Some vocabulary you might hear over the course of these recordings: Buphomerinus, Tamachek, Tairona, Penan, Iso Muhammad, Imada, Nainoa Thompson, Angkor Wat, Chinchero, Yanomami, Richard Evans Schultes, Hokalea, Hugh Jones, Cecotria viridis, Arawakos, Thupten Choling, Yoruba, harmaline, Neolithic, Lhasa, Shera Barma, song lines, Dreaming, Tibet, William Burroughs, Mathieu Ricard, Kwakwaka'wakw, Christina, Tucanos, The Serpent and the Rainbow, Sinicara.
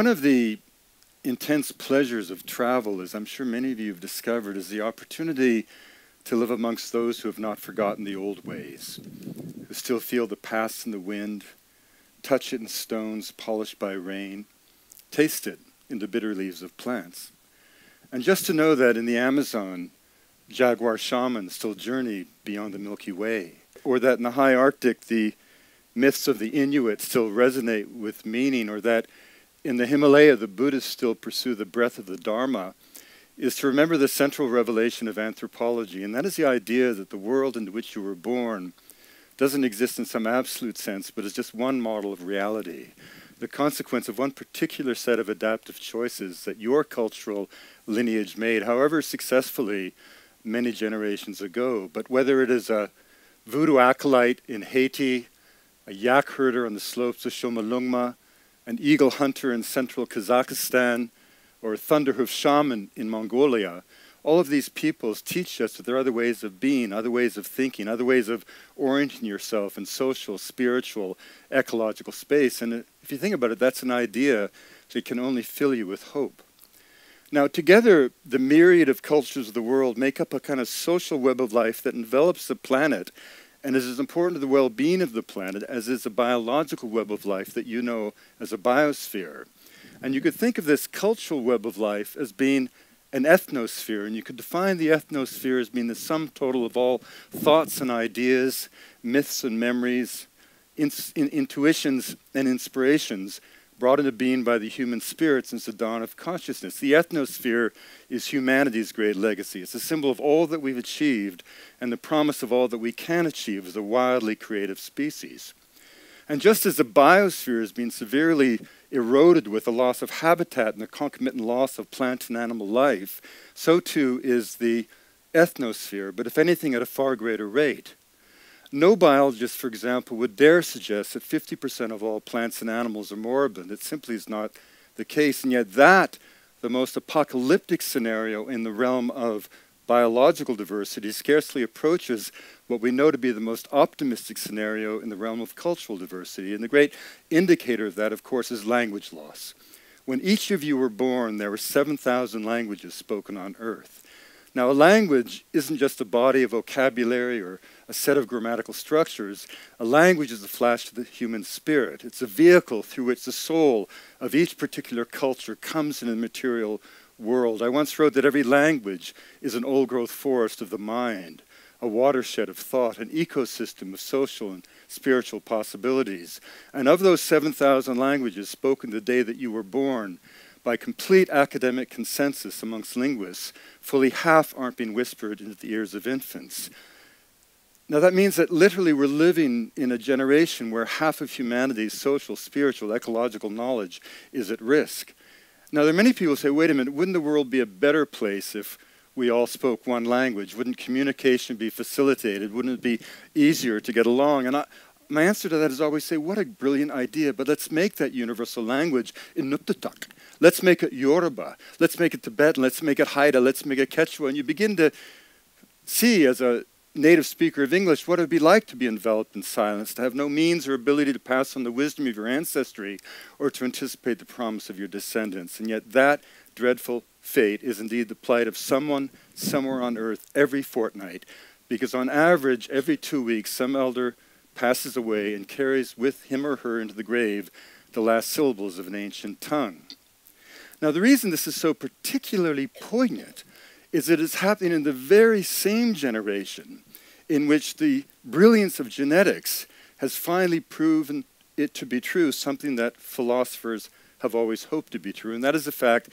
One of the intense pleasures of travel, as I'm sure many of you have discovered, is the opportunity to live amongst those who have not forgotten the old ways, who still feel the past in the wind, touch it in stones polished by rain, taste it in the bitter leaves of plants. And just to know that in the Amazon, jaguar shamans still journey beyond the Milky Way, or that in the high Arctic, the myths of the Inuit still resonate with meaning, or that in the Himalaya, the Buddhists still pursue the breath of the Dharma, is to remember the central revelation of anthropology, and that is the idea that the world into which you were born doesn't exist in some absolute sense, but is just one model of reality, the consequence of one particular set of adaptive choices that your cultural lineage made, however successfully, many generations ago. But whether it is a voodoo acolyte in Haiti, a yak herder on the slopes of Chomolungma, an eagle hunter in central Kazakhstan, or a thunderhoof shaman in Mongolia, all of these peoples teach us that there are other ways of being, other ways of thinking, other ways of orienting yourself in social, spiritual, ecological space. And if you think about it, that's an idea that can only fill you with hope. Now, together, the myriad of cultures of the world make up a kind of social web of life that envelops the planet and is as important to the well-being of the planet as is the biological web of life that you know as a biosphere. And you could think of this cultural web of life as being an ethnosphere, and you could define the ethnosphere as being the sum total of all thoughts and ideas, myths and memories, intuitions and inspirations brought into being by the human spirit since the dawn of consciousness. The ethnosphere is humanity's great legacy. It's a symbol of all that we've achieved and the promise of all that we can achieve as a wildly creative species. And just as the biosphere has been severely eroded with the loss of habitat and the concomitant loss of plant and animal life, so too is the ethnosphere, but if anything, at a far greater rate. No biologist, for example, would dare suggest that 50% of all plants and animals are moribund. It simply is not the case, and yet that, the most apocalyptic scenario in the realm of biological diversity, scarcely approaches what we know to be the most optimistic scenario in the realm of cultural diversity. And the great indicator of that, of course, is language loss. When each of you were born, there were 7,000 languages spoken on Earth. Now, a language isn't just a body of vocabulary or a set of grammatical structures. A language is a flash to the human spirit. It's a vehicle through which the soul of each particular culture comes into the material world. I once wrote that every language is an old-growth forest of the mind, a watershed of thought, an ecosystem of social and spiritual possibilities. And of those 7,000 languages spoken the day that you were born, by complete academic consensus amongst linguists, fully half aren't being whispered into the ears of infants. Now that means that literally we're living in a generation where half of humanity's social, spiritual, ecological knowledge is at risk. Now there are many people who say, wait a minute, wouldn't the world be a better place if we all spoke one language? Wouldn't communication be facilitated? Wouldn't it be easier to get along? And my answer to that is always say, what a brilliant idea, but let's make that universal language in Nuptatak. Let's make it Yoruba, let's make it Tibetan, let's make it Haida, let's make it Quechua, and you begin to see as a native speaker of English what it would be like to be enveloped in silence, to have no means or ability to pass on the wisdom of your ancestry or to anticipate the promise of your descendants. And yet that dreadful fate is indeed the plight of someone somewhere on Earth every fortnight, because on average, every 2 weeks, some elder passes away and carries with him or her into the grave the last syllables of an ancient tongue. Now, the reason this is so particularly poignant is that it's happening in the very same generation in which the brilliance of genetics has finally proven it to be true, something that philosophers have always hoped to be true, and that is the fact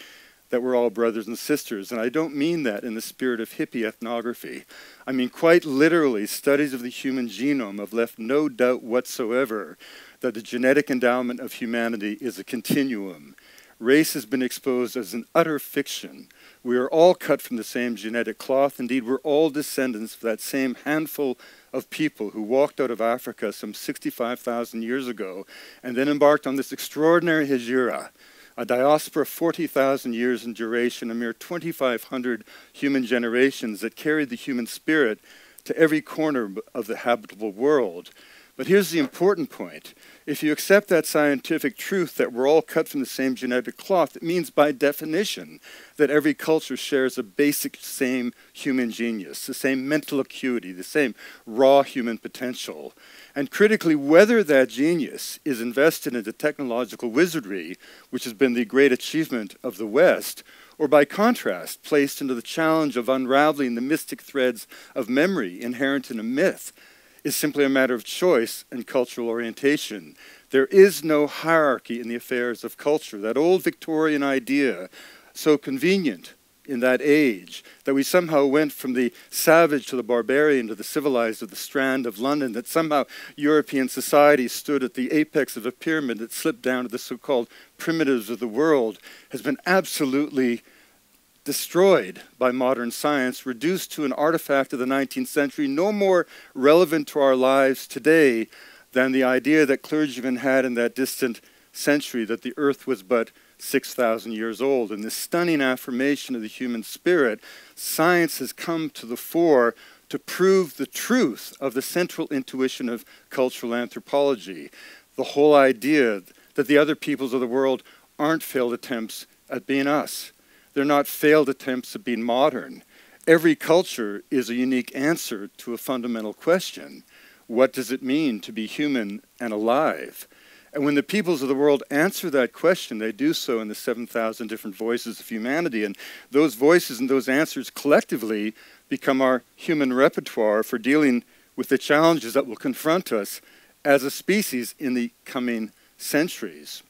that we're all brothers and sisters. And I don't mean that in the spirit of hippie ethnography. I mean, quite literally, studies of the human genome have left no doubt whatsoever that the genetic endowment of humanity is a continuum. Race has been exposed as an utter fiction. We are all cut from the same genetic cloth. Indeed, we're all descendants of that same handful of people who walked out of Africa some 65,000 years ago and then embarked on this extraordinary hijra, a diaspora 40,000 years in duration, a mere 2,500 human generations that carried the human spirit to every corner of the habitable world. But here's the important point. If you accept that scientific truth that we're all cut from the same genetic cloth, it means by definition that every culture shares a basic same human genius, the same mental acuity, the same raw human potential. And critically, whether that genius is invested into technological wizardry, which has been the great achievement of the West, or by contrast, placed into the challenge of unraveling the mystic threads of memory inherent in a myth, is simply a matter of choice and cultural orientation. There is no hierarchy in the affairs of culture. That old Victorian idea, so convenient in that age, that we somehow went from the savage to the barbarian to the civilized of the Strand of London, that somehow European society stood at the apex of a pyramid that slipped down to the so-called primitives of the world, has been absolutely destroyed by modern science, reduced to an artifact of the 19th century, no more relevant to our lives today than the idea that clergymen had in that distant century that the earth was but 6,000 years old. And this stunning affirmation of the human spirit, science has come to the fore to prove the truth of the central intuition of cultural anthropology, the whole idea that the other peoples of the world aren't failed attempts at being us. They're not failed attempts at being modern. Every culture is a unique answer to a fundamental question. What does it mean to be human and alive? And when the peoples of the world answer that question, they do so in the 7,000 different voices of humanity. And those voices and those answers collectively become our human repertoire for dealing with the challenges that will confront us as a species in the coming centuries.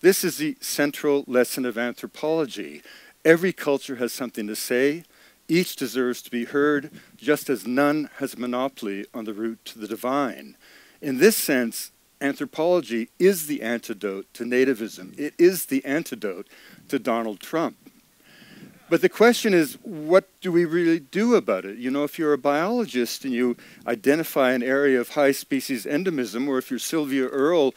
This is the central lesson of anthropology. Every culture has something to say. Each deserves to be heard, just as none has a monopoly on the route to the divine. In this sense, anthropology is the antidote to nativism. It is the antidote to Donald Trump. But the question is, what do we really do about it? You know, if you're a biologist and you identify an area of high species endemism, or if you're Sylvia Earle,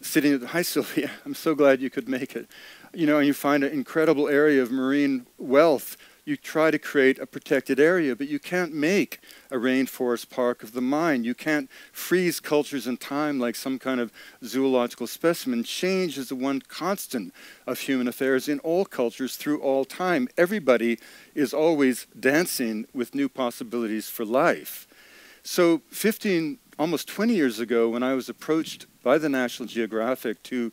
sitting at the, hi Sylvia, I'm so glad you could make it. You know, and you find an incredible area of marine wealth. You try to create a protected area, but you can't make a rainforest park of the mind. You can't freeze cultures in time like some kind of zoological specimen. Change is the one constant of human affairs in all cultures through all time. Everybody is always dancing with new possibilities for life. So almost 20 years ago, when I was approached by the National Geographic to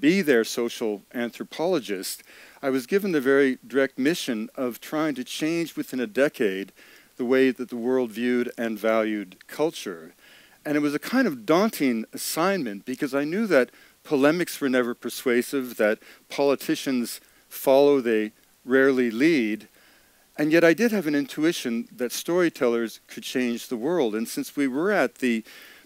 be their social anthropologist, I was given the very direct mission of trying to change within a decade the way that the world viewed and valued culture. And it was a kind of daunting assignment, because I knew that polemics were never persuasive, that politicians follow, they rarely lead. And yet I did have an intuition that storytellers could change the world. And since we were at the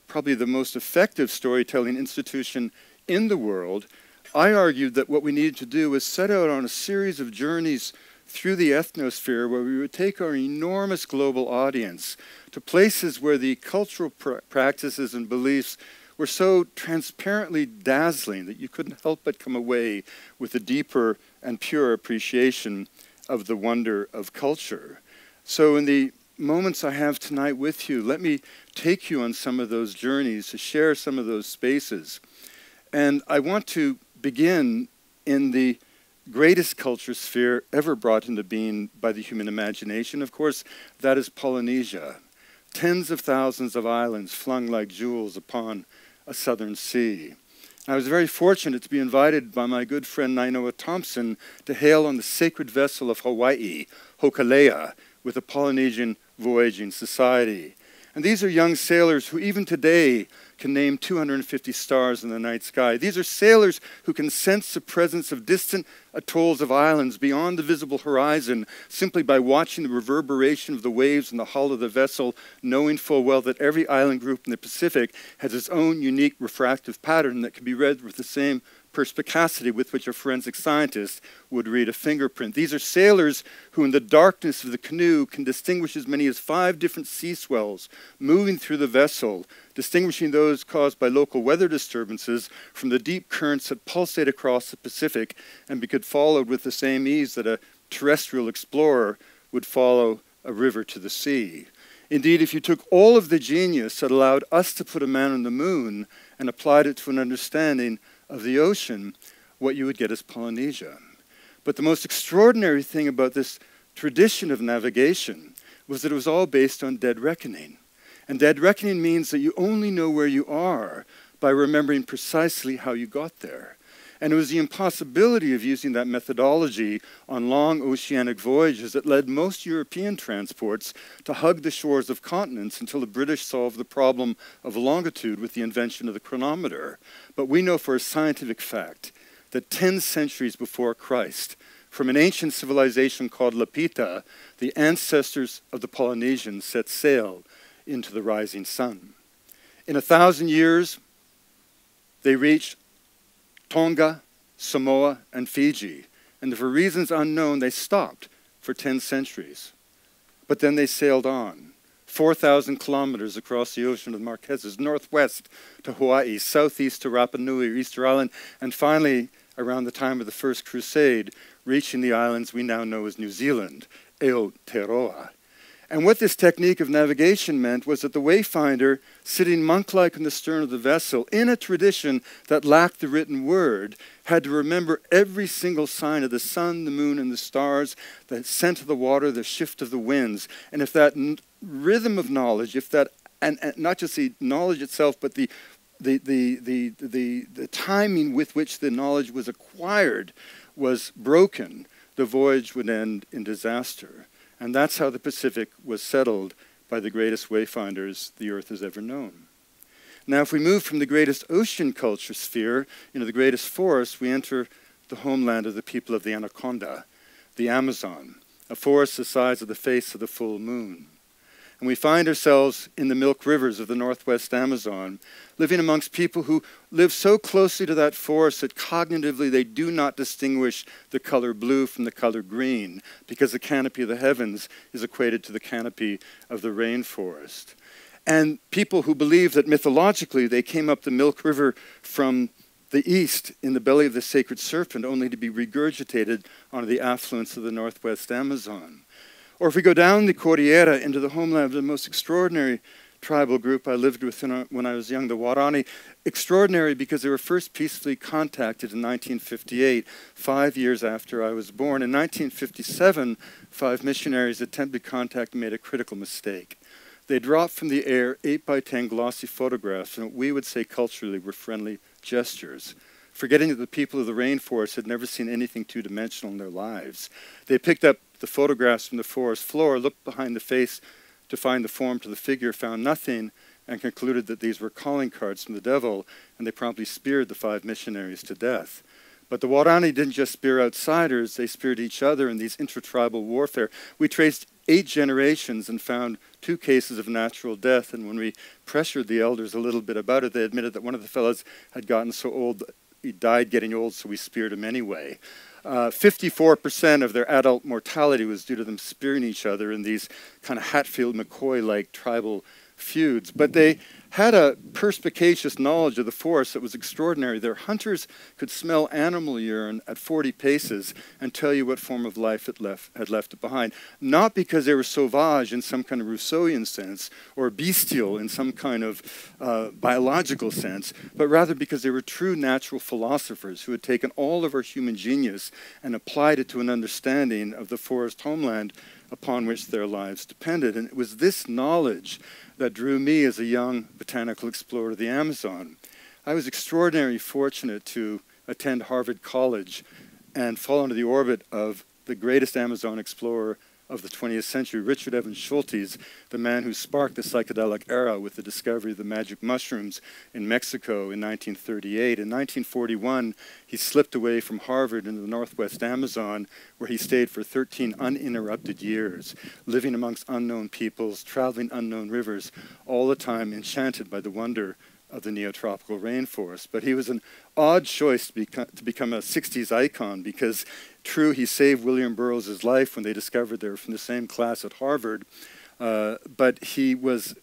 probably the most effective storytelling institution in the world, I argued that what we needed to do was set out on a series of journeys through the ethnosphere where we would take our enormous global audience to places where the cultural practices and beliefs were so transparently dazzling that you couldn't help but come away with a deeper and pure appreciation of the wonder of culture. So in the moments I have tonight with you, let me take you on some of those journeys, to share some of those spaces. And I want to begin in the greatest culture sphere ever brought into being by the human imagination. Of course, that is Polynesia. Tens of thousands of islands flung like jewels upon a southern sea. I was very fortunate to be invited by my good friend Nainoa Thompson to hail on the sacred vessel of Hawaii, Hokalea, with the Polynesian Voyaging Society. And these are young sailors who even today can name 250 stars in the night sky. These are sailors who can sense the presence of distant atolls of islands beyond the visible horizon simply by watching the reverberation of the waves in the hull of the vessel, knowing full well that every island group in the Pacific has its own unique refractive pattern that can be read with the same perspicacity with which a forensic scientist would read a fingerprint. These are sailors who in the darkness of the canoe can distinguish as many as 5 different sea swells moving through the vessel, distinguishing those caused by local weather disturbances from the deep currents that pulsate across the Pacific and could be followed with the same ease that a terrestrial explorer would follow a river to the sea. Indeed, if you took all of the genius that allowed us to put a man on the moon and applied it to an understanding of the ocean, what you would get is Polynesia. But the most extraordinary thing about this tradition of navigation was that it was all based on dead reckoning. And dead reckoning means that you only know where you are by remembering precisely how you got there. And it was the impossibility of using that methodology on long oceanic voyages that led most European transports to hug the shores of continents until the British solved the problem of longitude with the invention of the chronometer. But we know for a scientific fact that 10 centuries before Christ, from an ancient civilization called Lapita, the ancestors of the Polynesians set sail into the rising sun. In 1,000 years, they reached Tonga, Samoa, and Fiji, and for reasons unknown, they stopped for 10 centuries. But then they sailed on, 4,000 kilometers across the ocean of the Marquesas, northwest to Hawaii, southeast to Rapa Nui, Easter Island, and finally, around the time of the First Crusade, reaching the islands we now know as New Zealand, Aotearoa. And what this technique of navigation meant was that the wayfinder, sitting monk-like in the stern of the vessel, in a tradition that lacked the written word, had to remember every single sign of the sun, the moon, and the stars, the scent of the water, the shift of the winds. And if that rhythm of knowledge, if that, and not just the knowledge itself, but the timing with which the knowledge was acquired was broken, the voyage would end in disaster. And that's how the Pacific was settled by the greatest wayfinders the Earth has ever known. Now, if we move from the greatest ocean culture sphere into the greatest forest, we enter the homeland of the people of the Anaconda, the Amazon, a forest the size of the face of the full moon. And we find ourselves in the milk rivers of the northwest Amazon, living amongst people who live so closely to that forest that cognitively they do not distinguish the color blue from the color green, because the canopy of the heavens is equated to the canopy of the rainforest. And people who believe that mythologically they came up the milk river from the east in the belly of the sacred serpent, only to be regurgitated onto the affluents of the northwest Amazon. Or if we go down the Cordillera into the homeland of the most extraordinary tribal group I lived with when I was young, the Huaorani. Extraordinary because they were first peacefully contacted in 1958, 5 years after I was born. In 1957, 5 missionaries attempted contact and made a critical mistake. They dropped from the air 8x10 glossy photographs and what we would say culturally were friendly gestures, forgetting that the people of the rainforest had never seen anything two-dimensional in their lives. They picked up the photographs from the forest floor, looked behind the face to find the form to the figure, found nothing, and concluded that these were calling cards from the devil, and they promptly speared the 5 missionaries to death. But the Huaorani didn't just spear outsiders, they speared each other in these intertribal warfare. We traced 8 generations and found 2 cases of natural death, and when we pressured the elders a little bit about it, they admitted that one of the fellows had gotten so old, he died getting old, so we speared him anyway. 54% of their adult mortality was due to them spearing each other in these kind of Hatfield-McCoy-like tribal feuds. But they had a perspicacious knowledge of the forest that was extraordinary. Their hunters could smell animal urine at 40 paces and tell you what form of life it had left it behind. Not because they were sauvage in some kind of Rousseauian sense or bestial in some kind of biological sense, but rather because they were true natural philosophers who had taken all of our human genius and applied it to an understanding of the forest homeland upon which their lives depended. And it was this knowledge that drew me as a young botanical explorer to the Amazon. I was extraordinarily fortunate to attend Harvard College and fall into the orbit of the greatest Amazon explorer of the 20th century, Richard Evans Schultes, the man who sparked the psychedelic era with the discovery of the magic mushrooms in Mexico in 1938. In 1941, he slipped away from Harvard into the northwest Amazon, where he stayed for 13 uninterrupted years, living amongst unknown peoples, traveling unknown rivers, all the time enchanted by the wonder of the neotropical rainforest. But he was an odd choice to become a 60s icon because, true, he saved William Burroughs' life when they discovered they were from the same class at Harvard, but he was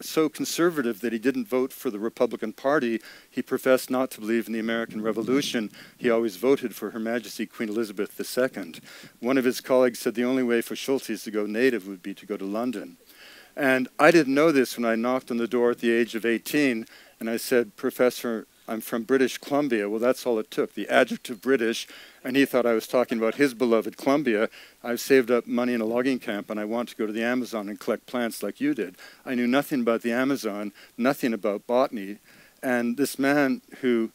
so conservative that he didn't vote for the Republican Party. He professed not to believe in the American Revolution. He always voted for Her Majesty Queen Elizabeth II. One of his colleagues said the only way for Schultes to go native would be to go to London. And I didn't know this when I knocked on the door at the age of 18, and I said, "Professor, I'm from British Columbia." Well, that's all it took, the adjective British, and he thought I was talking about his beloved Columbia. I've saved up money in a logging camp, and I want to go to the Amazon and collect plants like you did. I knew nothing about the Amazon, nothing about botany, and this man who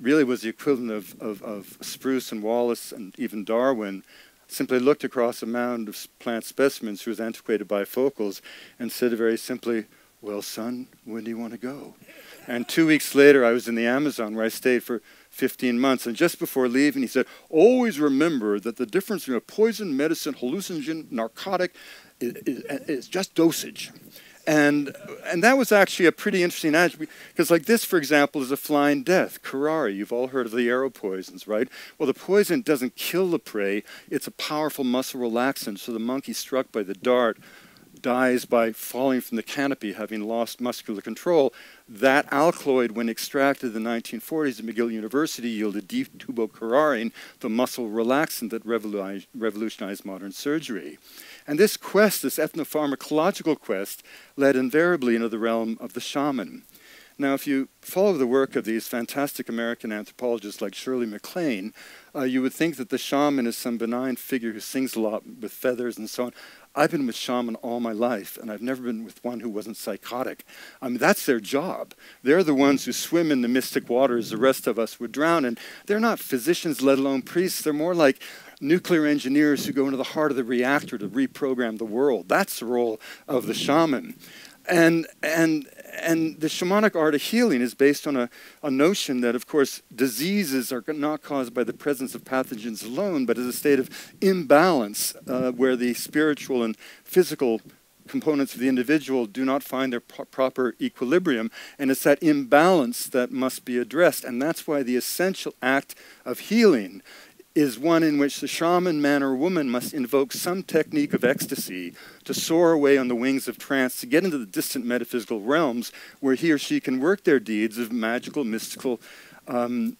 really was the equivalent of Spruce and Wallace and even Darwin, simply looked across a mound of plant specimens whose antiquated bifocals and said very simply, "Well, son, when do you want to go?" And 2 weeks later, I was in the Amazon, where I stayed for 15 months. And just before leaving, he said, "Always remember that the difference between a poison, medicine, hallucinogen, narcotic is just dosage." And that was actually a pretty interesting attribute, because like this, for example, is a flying death, curare. You've all heard of the arrow poisons, right? Well, the poison doesn't kill the prey. It's a powerful muscle relaxant. So the monkey struck by the dart dies by falling from the canopy, having lost muscular control. That alkaloid, when extracted in the 1940s at McGill University, yielded detubocarine, the muscle relaxant that revolutionized modern surgery. And this quest, this ethnopharmacological quest, led invariably into the realm of the shaman. Now, if you follow the work of these fantastic American anthropologists like Shirley MacLaine, you would think that the shaman is some benign figure who sings a lot with feathers and so on. I've been with shaman all my life, and I've never been with one who wasn't psychotic. I mean, that's their job. They're the ones who swim in the mystic waters the rest of us would drown in. They're not physicians, let alone priests. They're more like nuclear engineers who go into the heart of the reactor to reprogram the world. That's the role of the shaman. And the shamanic art of healing is based on a notion that, of course, diseases are not caused by the presence of pathogens alone, but is a state of imbalance where the spiritual and physical components of the individual do not find their proper equilibrium. And it's that imbalance that must be addressed. And that's why the essential act of healing is one in which the shaman, man or woman, must invoke some technique of ecstasy to soar away on the wings of trance, to get into the distant metaphysical realms where he or she can work their deeds of magical, mystical, and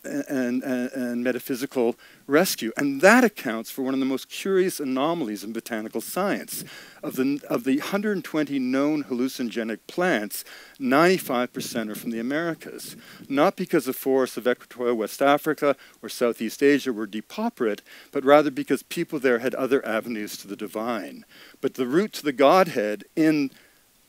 metaphysical rescue. And that accounts for one of the most curious anomalies in botanical science. Of the 120 known hallucinogenic plants, 95% are from the Americas. Not because the forests of equatorial West Africa or Southeast Asia were depauperate, but rather because people there had other avenues to the divine. But the route to the Godhead in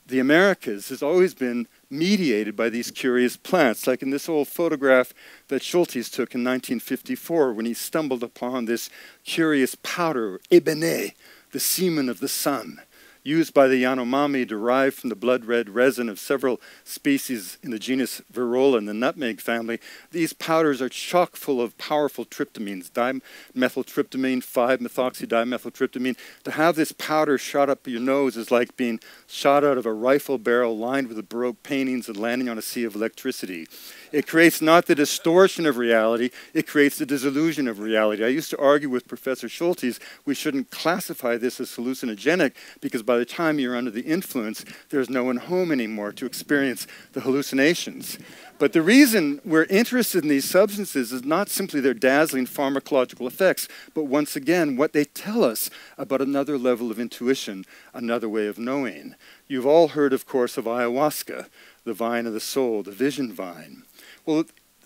the Americas has always been mediated by these curious plants, like in this old photograph that Schultes took in 1954 when he stumbled upon this curious powder, ébéné, the semen of the sun, used by the Yanomami, derived from the blood-red resin of several species in the genus Virola in the nutmeg family. These powders are chock full of powerful tryptamines, dimethyltryptamine, 5-methoxydimethyltryptamine. To have this powder shot up your nose is like being shot out of a rifle barrel lined with Baroque paintings and landing on a sea of electricity. It creates not the distortion of reality, it creates the disillusion of reality. I used to argue with Professor Schultes we shouldn't classify this as hallucinogenic, because by the time you're under the influence, there's no one home anymore to experience the hallucinations. But the reason we're interested in these substances is not simply their dazzling pharmacological effects, but once again, what they tell us about another level of intuition, another way of knowing. You've all heard, of course, of ayahuasca, the vine of the soul, the vision vine. Well,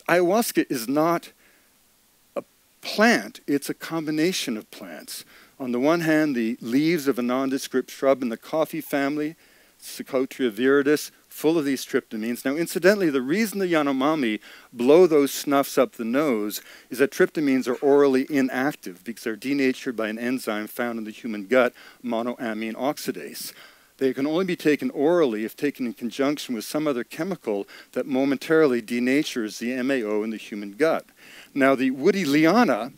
ayahuasca is not a plant, it's a combination of plants. On the one hand, the leaves of a nondescript shrub in the coffee family, Cecotria viridis, full of these tryptamines. Now, incidentally, the reason the Yanomami blow those snuffs up the nose is that tryptamines are orally inactive because they're denatured by an enzyme found in the human gut, monoamine oxidase. They can only be taken orally if taken in conjunction with some other chemical that momentarily denatures the MAO in the human gut. Now, the woody liana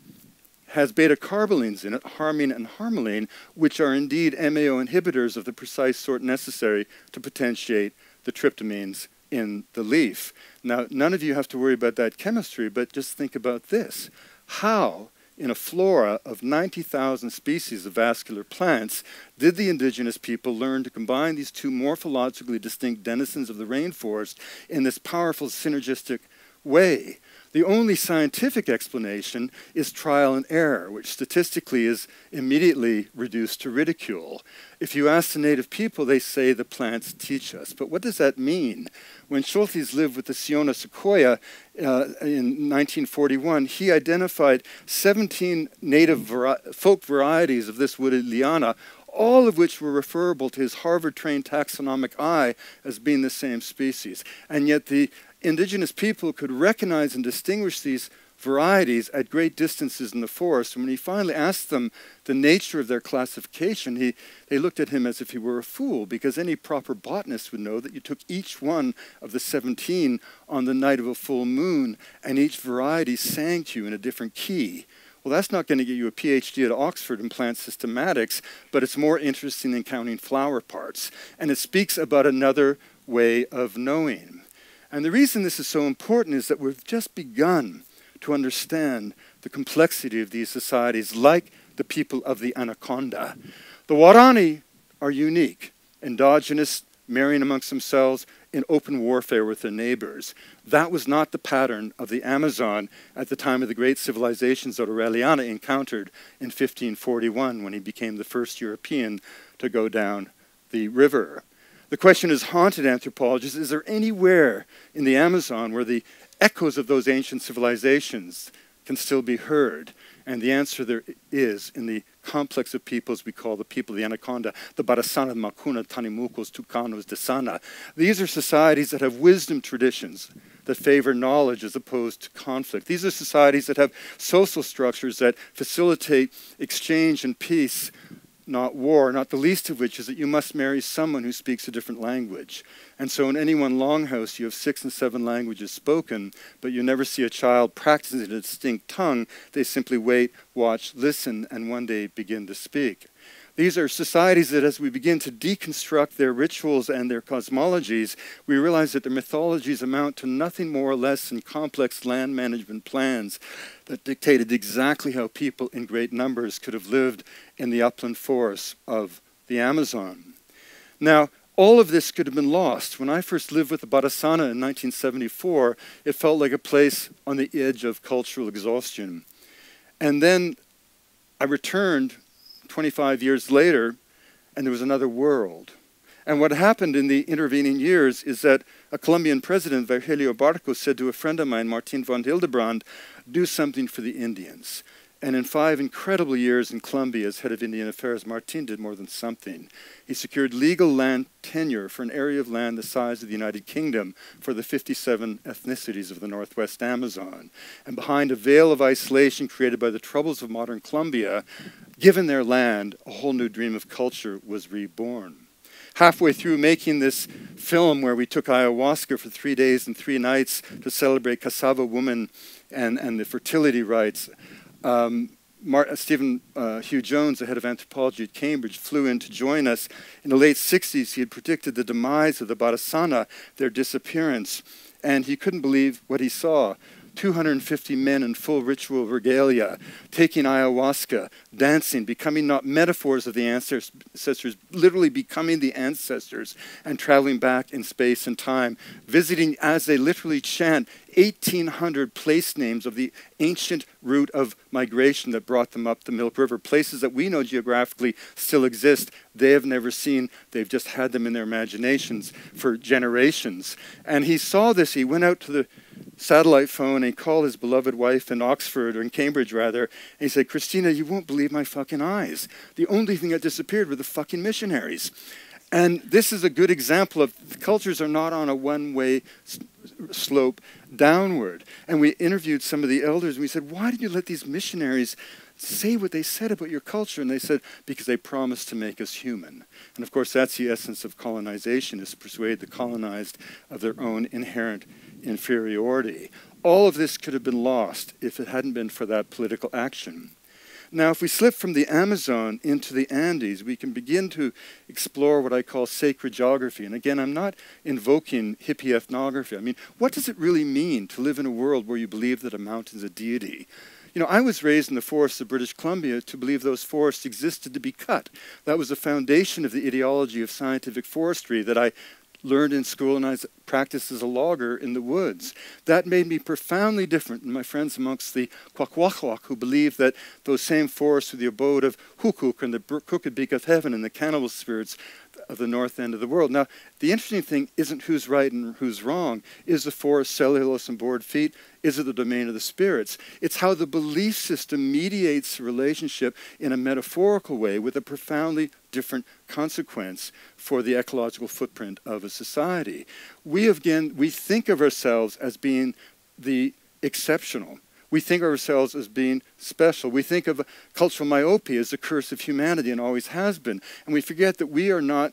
has beta-carbolines in it, harmine and harmaline, which are indeed MAO inhibitors of the precise sort necessary to potentiate the tryptamines in the leaf. Now, none of you have to worry about that chemistry, but just think about this. How, in a flora of 90,000 species of vascular plants, did the indigenous people learn to combine these two morphologically distinct denizens of the rainforest in this powerful synergistic way? The only scientific explanation is trial and error, which statistically is immediately reduced to ridicule. If you ask the native people, they say the plants teach us. But what does that mean? When Schultes lived with the Siona Sequoia in 1941, he identified 17 native folk varieties of this wooded liana, all of which were referable to his Harvard-trained taxonomic eye as being the same species. And yet the indigenous people could recognize and distinguish these varieties at great distances in the forest. And when he finally asked them the nature of their classification, they looked at him as if he were a fool, because any proper botanist would know that you took each one of the 17 on the night of a full moon, and each variety sang to you in a different key. Well, that's not going to get you a PhD at Oxford in plant systematics, but it's more interesting than counting flower parts. And it speaks about another way of knowing. And the reason this is so important is that we've just begun to understand the complexity of these societies, like the people of the Anaconda. The Huaorani are unique, endogenous, marrying amongst themselves in open warfare with their neighbors. That was not the pattern of the Amazon at the time of the great civilizations that Orellana encountered in 1541 when he became the first European to go down the river. The question has haunted anthropologists: is there anywhere in the Amazon where the echoes of those ancient civilizations can still be heard? And the answer there is in the complex of peoples we call the people of the Anaconda, the Barasana, Makuna, Tanimukos, Tucanos, Desana. These are societies that have wisdom traditions that favor knowledge as opposed to conflict. These are societies that have social structures that facilitate exchange and peace, not war, not the least of which is that you must marry someone who speaks a different language. And so in any one longhouse, you have 6 and 7 languages spoken, but you never see a child practicing a distinct tongue. They simply wait, watch, listen, and one day begin to speak. These are societies that, as we begin to deconstruct their rituals and their cosmologies, we realize that their mythologies amount to nothing more or less than complex land management plans that dictated exactly how people in great numbers could have lived in the upland forests of the Amazon. Now, all of this could have been lost. When I first lived with the Barasana in 1974, it felt like a place on the edge of cultural exhaustion. And then I returned 25 years later, and there was another world. And what happened in the intervening years is that a Colombian president, Virgilio Barco, said to a friend of mine, Martin von Hildebrand, do something for the Indians. And in 5 incredible years in Colombia as head of Indian Affairs, Martin did more than something. He secured legal land tenure for an area of land the size of the United Kingdom for the 57 ethnicities of the Northwest Amazon. And behind a veil of isolation created by the troubles of modern Colombia, given their land, a whole new dream of culture was reborn. Halfway through making this film where we took ayahuasca for 3 days and 3 nights to celebrate cassava woman and the fertility rites, Stephen Hugh Jones, the head of anthropology at Cambridge, flew in to join us. In the late 60s, he had predicted the demise of the Barasana, their disappearance, and he couldn't believe what he saw. 250 men in full ritual regalia, taking ayahuasca, dancing, becoming not metaphors of the ancestors, literally becoming the ancestors, and traveling back in space and time, visiting, as they literally chant, 1,800 place names of the ancient route of migration that brought them up the Milk River, places that we know geographically still exist. They have never seen, they've just had them in their imaginations for generations. And he saw this, he went out to the satellite phone and called his beloved wife in Oxford, or in Cambridge rather, and he said, Christina, you won't believe my fucking eyes. The only thing that disappeared were the fucking missionaries. And this is a good example of cultures are not on a one-way slope downward. And we interviewed some of the elders and we said, why did you let these missionaries say what they said about your culture? And they said, because they promised to make us human. And of course, that's the essence of colonization, is to persuade the colonized of their own inherent inferiority. All of this could have been lost if it hadn't been for that political action. Now, if we slip from the Amazon into the Andes, we can begin to explore what I call sacred geography. And again, I'm not invoking hippie ethnography. I mean, what does it really mean to live in a world where you believe that a mountain's a deity? You know, I was raised in the forests of British Columbia to believe those forests existed to be cut. That was the foundation of the ideology of scientific forestry that I learned in school, and I practiced as a logger in the woods. That made me profoundly different than my friends amongst the Kwakwaka'wakw, who believed that those same forests were the abode of Hukuk and the crooked beak of heaven and the cannibal spirits of the north end of the world. Now, the interesting thing isn't who's right and who's wrong. Is the forest cellulose and board feet? Is it the domain of the spirits? It's how the belief system mediates the relationship in a metaphorical way with a profoundly different consequence for the ecological footprint of a society. We think of ourselves as being the exceptional. We think of ourselves as being special. We think of cultural myopia as the curse of humanity and always has been. And we forget that we are not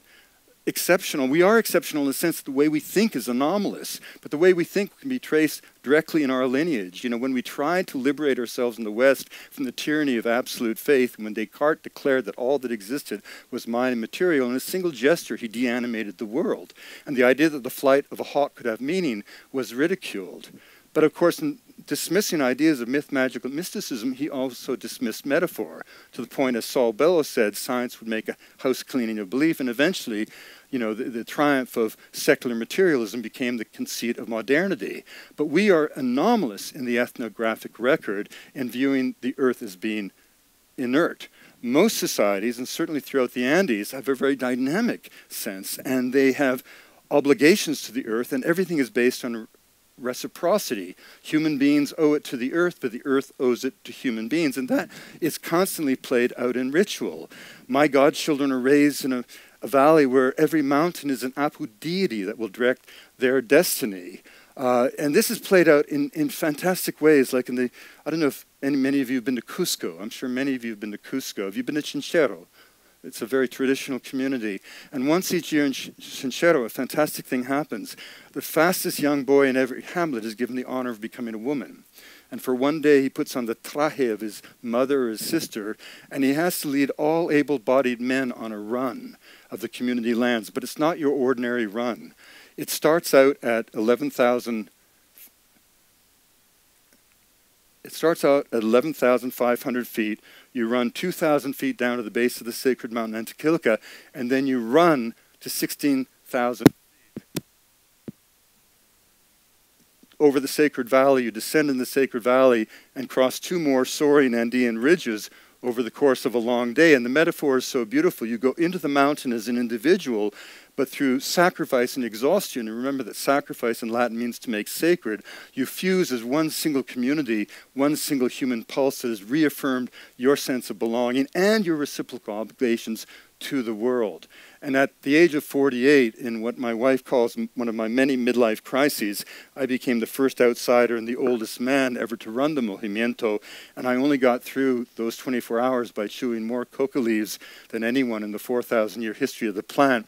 exceptional. We are exceptional in the sense that the way we think is anomalous, but the way we think can be traced directly in our lineage. You know, when we tried to liberate ourselves in the West from the tyranny of absolute faith, when Descartes declared that all that existed was mind and material, in a single gesture he deanimated the world. And the idea that the flight of a hawk could have meaning was ridiculed. But of course, in dismissing ideas of myth, magic, and mysticism, he also dismissed metaphor, to the point, as Saul Bellow said, science would make a house cleaning of belief, and eventually, you know, the triumph of secular materialism became the conceit of modernity. But we are anomalous in the ethnographic record in viewing the earth as being inert. Most societies, and certainly throughout the Andes, have a very dynamic sense, and they have obligations to the earth, and everything is based on reciprocity. Human beings owe it to the earth, but the earth owes it to human beings, and that is constantly played out in ritual. My godchildren are raised in a valley where every mountain is an Apu deity that will direct their destiny. And this is played out in fantastic ways, like in the, I don't know if many of you have been to Cusco. I'm sure many of you have been to Cusco. Have you been to Chinchero? It's a very traditional community. And once each year in Chinchero, a fantastic thing happens. The fastest young boy in every hamlet is given the honor of becoming a woman. And for one day, he puts on the traje of his mother or his sister, and he has to lead all able-bodied men on a run of the community lands. But it's not your ordinary run. It starts out at 11,500 feet. You run 2,000 feet down to the base of the sacred mountain Antikilika, and then you run to 16,000 feet. Over the sacred valley, you descend in the sacred valley and cross two more soaring Andean ridges over the course of a long day. And the metaphor is so beautiful. You go into the mountain as an individual, but through sacrifice and exhaustion, and remember that sacrifice in Latin means to make sacred, you fuse as one single community, one single human pulse that has reaffirmed your sense of belonging and your reciprocal obligations to the world. And at the age of 48, in what my wife calls one of my many midlife crises, I became the first outsider and the oldest man ever to run the Movimiento, and I only got through those 24 hours by chewing more coca leaves than anyone in the 4,000-year history of the plant.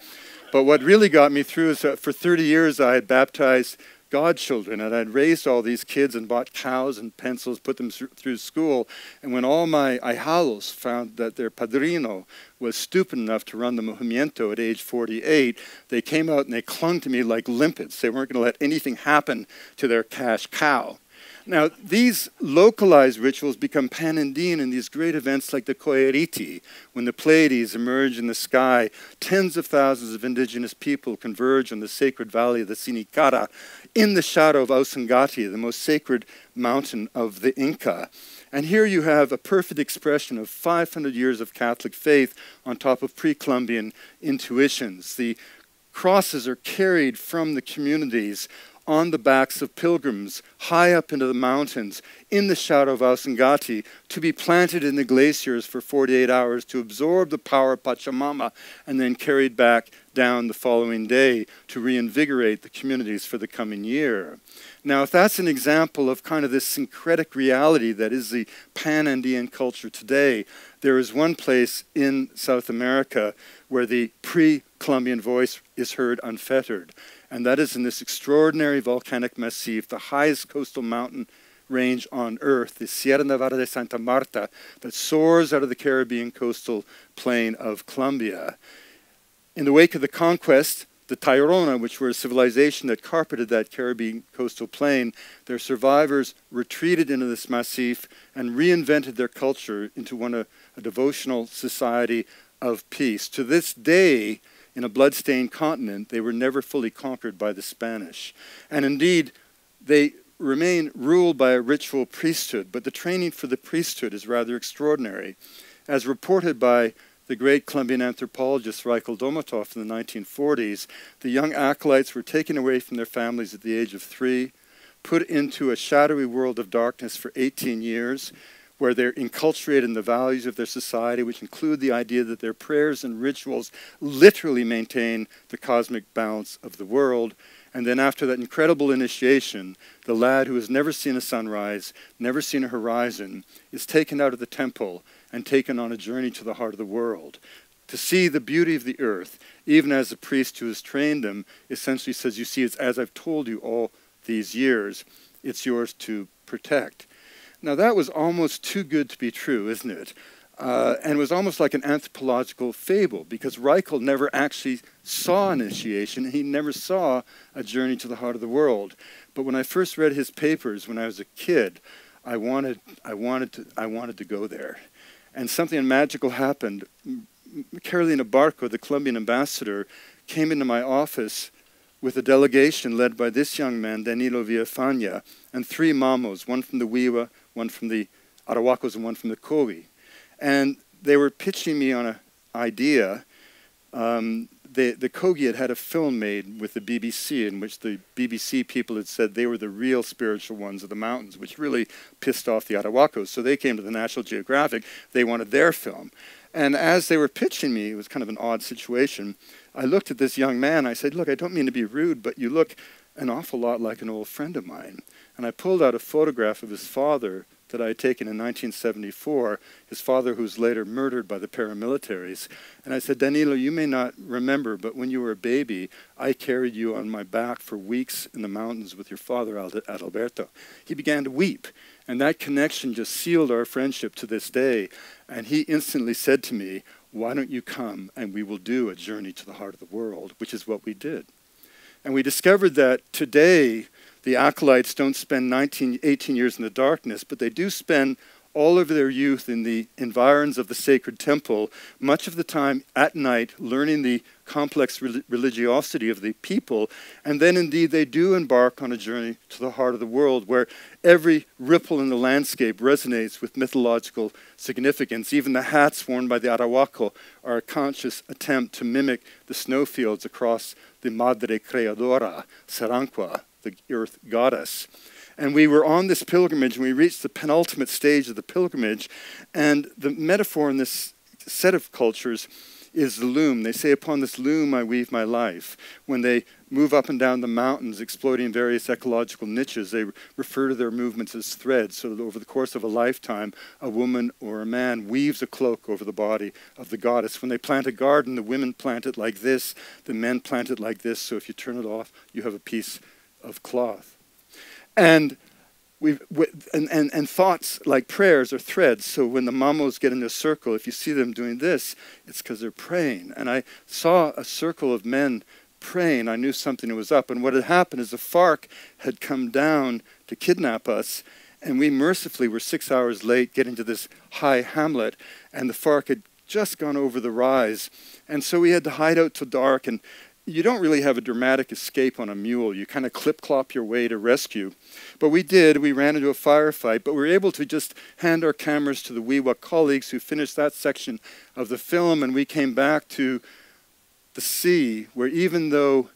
But what really got me through is that for 30 years I had baptized godchildren, and I'd raised all these kids and bought cows and pencils, put them through school, and when all my ahijalos found that their padrino was stupid enough to run the Movimiento at age 48, they came out and they clung to me like limpets. They weren't going to let anything happen to their cash cow. Now, these localized rituals become pan-Andean in these great events like the Coiriti, when the Pleiades emerge in the sky. Tens of thousands of indigenous people converge on the sacred valley of the Sinicara in the shadow of Ausangati, the most sacred mountain of the Inca. And here you have a perfect expression of 500 years of Catholic faith on top of pre-Columbian intuitions. The crosses are carried from the communities on the backs of pilgrims, high up into the mountains, in the shadow of Ausangati, to be planted in the glaciers for 48 hours to absorb the power of Pachamama, and then carried back down the following day to reinvigorate the communities for the coming year. Now, if that's an example of kind of this syncretic reality that is the pan-Andean culture today, there is one place in South America where the pre-Columbian voice is heard unfettered. And that is in this extraordinary volcanic massif, the highest coastal mountain range on Earth, the Sierra Nevada de Santa Marta, that soars out of the Caribbean coastal plain of Colombia. In the wake of the conquest, the Tairona, which were a civilization that carpeted that Caribbean coastal plain, their survivors retreated into this massif and reinvented their culture into a devotional society of peace. To this day, in a blood-stained continent, they were never fully conquered by the Spanish. And indeed, they remain ruled by a ritual priesthood, but the training for the priesthood is rather extraordinary. As reported by the great Colombian anthropologist Raikal Domatov in the 1940s, the young acolytes were taken away from their families at the age of 3, put into a shadowy world of darkness for 18 years, where they're enculturated in the values of their society, which include the idea that their prayers and rituals literally maintain the cosmic balance of the world. And then after that incredible initiation, the lad who has never seen a sunrise, never seen a horizon, is taken out of the temple and taken on a journey to the heart of the world, to see the beauty of the earth, even as the priest who has trained them essentially says, you see, it's as I've told you all these years, it's yours to protect. Now that was almost too good to be true, isn't it? And it was almost like an anthropological fable, because Raikal never actually saw initiation. He never saw a journey to the heart of the world. But when I first read his papers when I was a kid, I wanted to go there. And something magical happened. Carolina Barco, the Colombian ambassador, came into my office with a delegation led by this young man, Danilo Villafañe, and 3 Mamos, one from the Wiwa, one from the Arawakos, and one from the Kogi. And they were pitching me on an idea. The Kogi had a film made with the BBC, in which the BBC people had said they were the real spiritual ones of the mountains, which really pissed off the Arawakos. So they came to the National Geographic. They wanted their film. And as they were pitching me, it was kind of an odd situation. I looked at this young man. I said, look, I don't mean to be rude, but you look an awful lot like an old friend of mine. And I pulled out a photograph of his father that I had taken in 1974, his father who was later murdered by the paramilitaries. And I said, Danilo, you may not remember, but when you were a baby, I carried you on my back for weeks in the mountains with your father, Adalberto. He began to weep. And that connection just sealed our friendship to this day. And he instantly said to me, why don't you come and we will do a journey to the heart of the world, which is what we did. And we discovered that today, the acolytes don't spend 18 years in the darkness, but they do spend all of their youth in the environs of the sacred temple, much of the time at night, learning the complex religiosity of the people. And then indeed they do embark on a journey to the heart of the world, where every ripple in the landscape resonates with mythological significance. Even the hats worn by the Arawako are a conscious attempt to mimic the snowfields across the Madre Creadora, Saranqua, the earth goddess. And we were on this pilgrimage, and we reached the penultimate stage of the pilgrimage. And the metaphor in this set of cultures is the loom. They say, upon this loom I weave my life. When they move up and down the mountains, exploiting various ecological niches, they refer to their movements as threads, so that over the course of a lifetime, a woman or a man weaves a cloak over the body of the goddess. When they plant a garden, the women plant it like this, the men plant it like this, so if you turn it off, you have a piece of cloth. And thoughts like prayers are threads. So when the Mamos get in a circle, if you see them doing this, it's because they're praying. And I saw a circle of men praying. I knew something was up. And what had happened is the FARC had come down to kidnap us. And we mercifully were 6 hours late getting to this high hamlet. And the FARC had just gone over the rise. And so we had to hide out till dark. And you don't really have a dramatic escape on a mule. You kind of clip-clop your way to rescue. But we did. We ran into a firefight, but we were able to just hand our cameras to the Wiwa colleagues who finished that section of the film, and we came back to the sea, where even though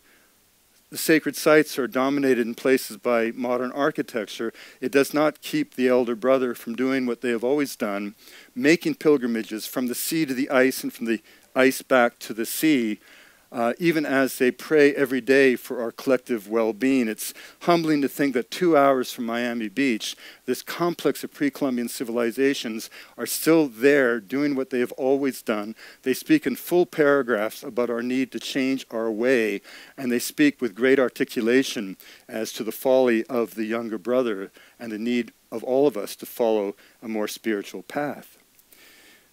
the sacred sites are dominated in places by modern architecture, it does not keep the elder brother from doing what they have always done, making pilgrimages from the sea to the ice and from the ice back to the sea, even as they pray every day for our collective well-being. It's humbling to think that 2 hours from Miami Beach, this complex of pre-Columbian civilizations are still there doing what they have always done. They speak in full paragraphs about our need to change our way, and they speak with great articulation as to the folly of the younger brother and the need of all of us to follow a more spiritual path.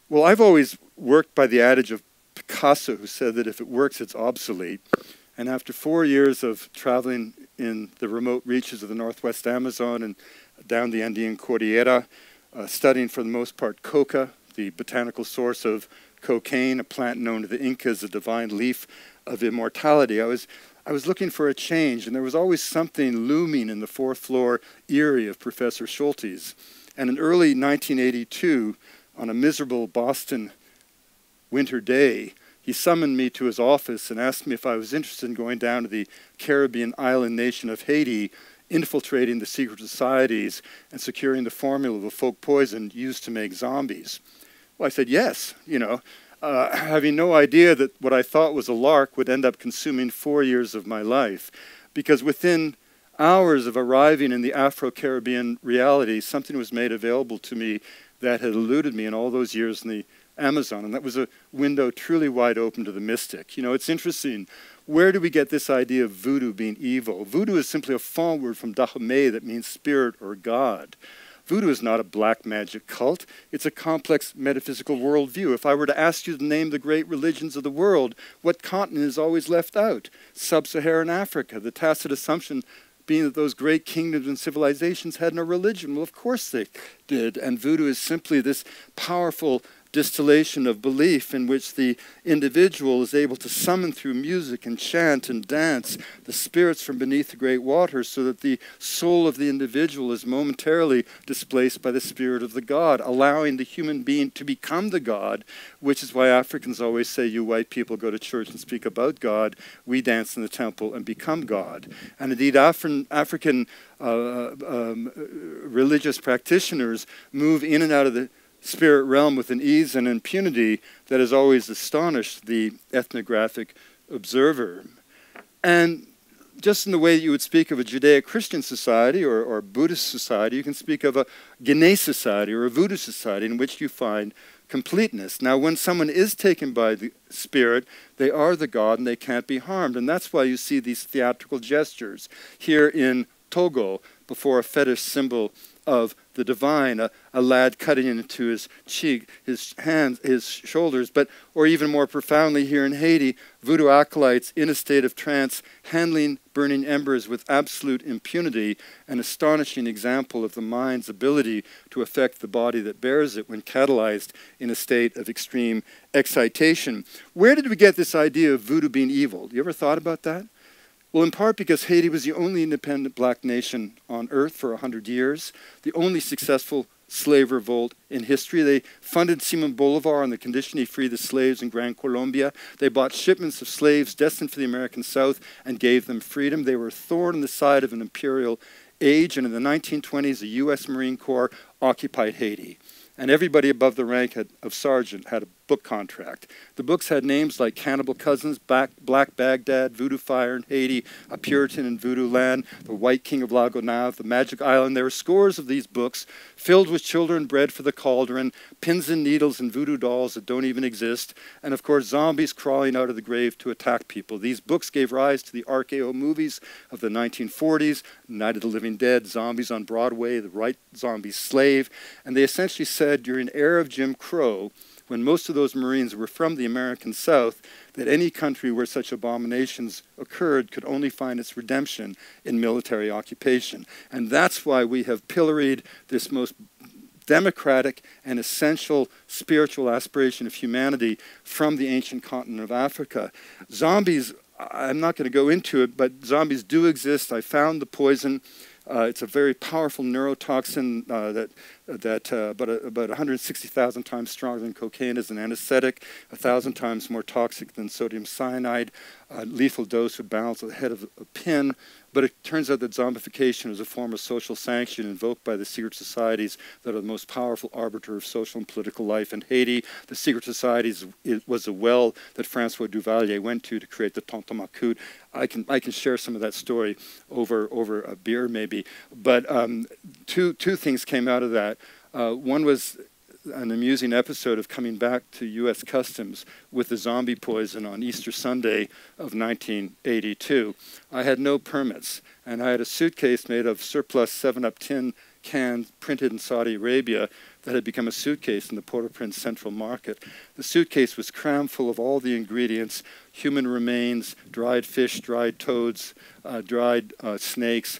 Well, I've always worked by the adage of Picasso, who said that if it works, it's obsolete. And after 4 years of traveling in the remote reaches of the Northwest Amazon and down the Andean Cordillera, studying for the most part coca, the botanical source of cocaine, a plant known to the Incas, a divine leaf of immortality. I was looking for a change, and there was always something looming in the fourth floor eyrie of Professor Schultes. And in early 1982, on a miserable Boston winter day, he summoned me to his office and asked me if I was interested in going down to the Caribbean island nation of Haiti, infiltrating the secret societies and securing the formula of a folk poison used to make zombies. Well, I said yes, you know, having no idea that what I thought was a lark would end up consuming 4 years of my life, because within hours of arriving in the Afro-Caribbean reality, something was made available to me that had eluded me in all those years in the Amazon, and that was a window truly wide open to the mystic. You know, it's interesting. Where do we get this idea of voodoo being evil? Voodoo is simply a font word from Dahomey that means spirit or God. Voodoo is not a black magic cult. It's a complex metaphysical worldview. If I were to ask you to name the great religions of the world, what continent is always left out? Sub-Saharan Africa, the tacit assumption being that those great kingdoms and civilizations had no religion. Well, of course they did. And voodoo is simply this powerful distillation of belief in which the individual is able to summon through music and chant and dance the spirits from beneath the great waters, so that the soul of the individual is momentarily displaced by the spirit of the God, allowing the human being to become the God, which is why Africans always say, you white people go to church and speak about God, we dance in the temple and become God. And indeed, African religious practitioners move in and out of the spirit realm with an ease and impunity that has always astonished the ethnographic observer. And just in the way you would speak of a Judeo-Christian society or Buddhist society, you can speak of a Guinea society or a Voodoo society in which you find completeness. Now, when someone is taken by the spirit, they are the God and they can't be harmed. And that's why you see these theatrical gestures here in Togo before a fetish symbol of the divine, a lad cutting into his cheek, his hands, his shoulders, but, or even more profoundly here in Haiti, voodoo acolytes in a state of trance, handling burning embers with absolute impunity, an astonishing example of the mind's ability to affect the body that bears it when catalyzed in a state of extreme excitation. Where did we get this idea of voodoo being evil? You ever thought about that? Well, in part because Haiti was the only independent black nation on earth for 100 years, the only successful slave revolt in history. They funded Simon Bolivar on the condition he free the slaves in Gran Colombia. They bought shipments of slaves destined for the American South and gave them freedom. They were a thorn in the side of an imperial age, and in the 1920s, the U.S. Marine Corps occupied Haiti. And everybody above the rank of sergeant had a book contract. The books had names like Cannibal Cousins, Black Baghdad, Voodoo Fire in Haiti, A Puritan in Voodoo Land, The White King of Lagonav, The Magic Island. There were scores of these books filled with children bred for the cauldron, pins and needles and voodoo dolls that don't even exist, and of course zombies crawling out of the grave to attack people. These books gave rise to the RKO movies of the 1940s, Night of the Living Dead, Zombies on Broadway, The Right Zombie Slave, and they essentially said during an era of Jim Crow, when most of those Marines were from the American South, that any country where such abominations occurred could only find its redemption in military occupation. And that's why we have pilloried this most democratic and essential spiritual aspiration of humanity from the ancient continent of Africa. Zombies, I'm not going to go into it, but zombies do exist. I found the poison. It's a very powerful neurotoxin about 160,000 times stronger than cocaine as an anesthetic, 1,000 times more toxic than sodium cyanide. A lethal dose would bounce at the head of a pin. But it turns out that zombification is a form of social sanction invoked by the secret societies that are the most powerful arbiter of social and political life in Haiti. The secret societies, it was a well that Francois Duvalier went to create the Tantamoukout. I can share some of that story over a beer maybe. But two things came out of that. One was an amusing episode of coming back to U.S. Customs with the zombie poison on Easter Sunday of 1982. I had no permits, and I had a suitcase made of surplus 7-Up tin cans printed in Saudi Arabia that had become a suitcase in the Port-au-Prince Central Market. The suitcase was crammed full of all the ingredients: human remains, dried fish, dried toads, dried snakes,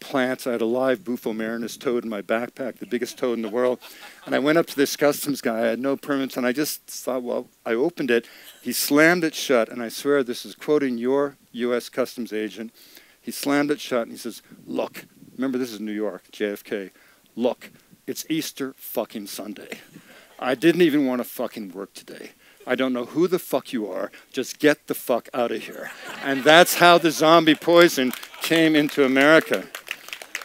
plants. I had a live Buphomerinus toad in my backpack, the biggest toad in the world. And I went up to this customs guy. I had no permits, and I just thought, well, I opened it. He slammed it shut, and I swear this is quoting your U.S. customs agent. He slammed it shut, and he says, "Look," remember this is New York, JFK, "look, it's Easter fucking Sunday. I didn't even want to fucking work today. I don't know who the fuck you are. Just get the fuck out of here." And that's how the zombie poison came into America.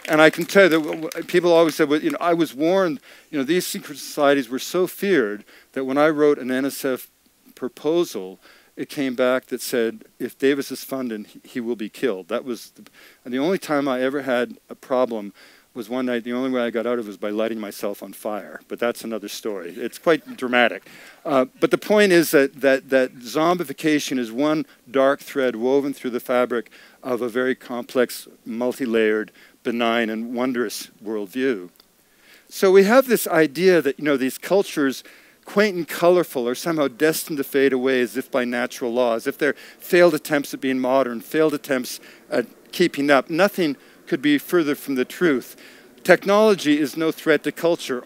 And I can tell you that people always said, well, you know, I was warned, you know, these secret societies were so feared that when I wrote an NSF proposal, it came back that said, if Davis is funded, he will be killed. That was, and the only time I ever had a problem was one night. The only way I got out of it was by lighting myself on fire, but that's another story. It's quite dramatic. But the point is that zombification is one dark thread woven through the fabric of a very complex, multi-layered, benign, and wondrous worldview. So we have this idea that, you know, these cultures, quaint and colorful, are somehow destined to fade away as if by natural law, as if they're failed attempts at being modern, failed attempts at keeping up. Nothing could be further from the truth. Technology is no threat to culture,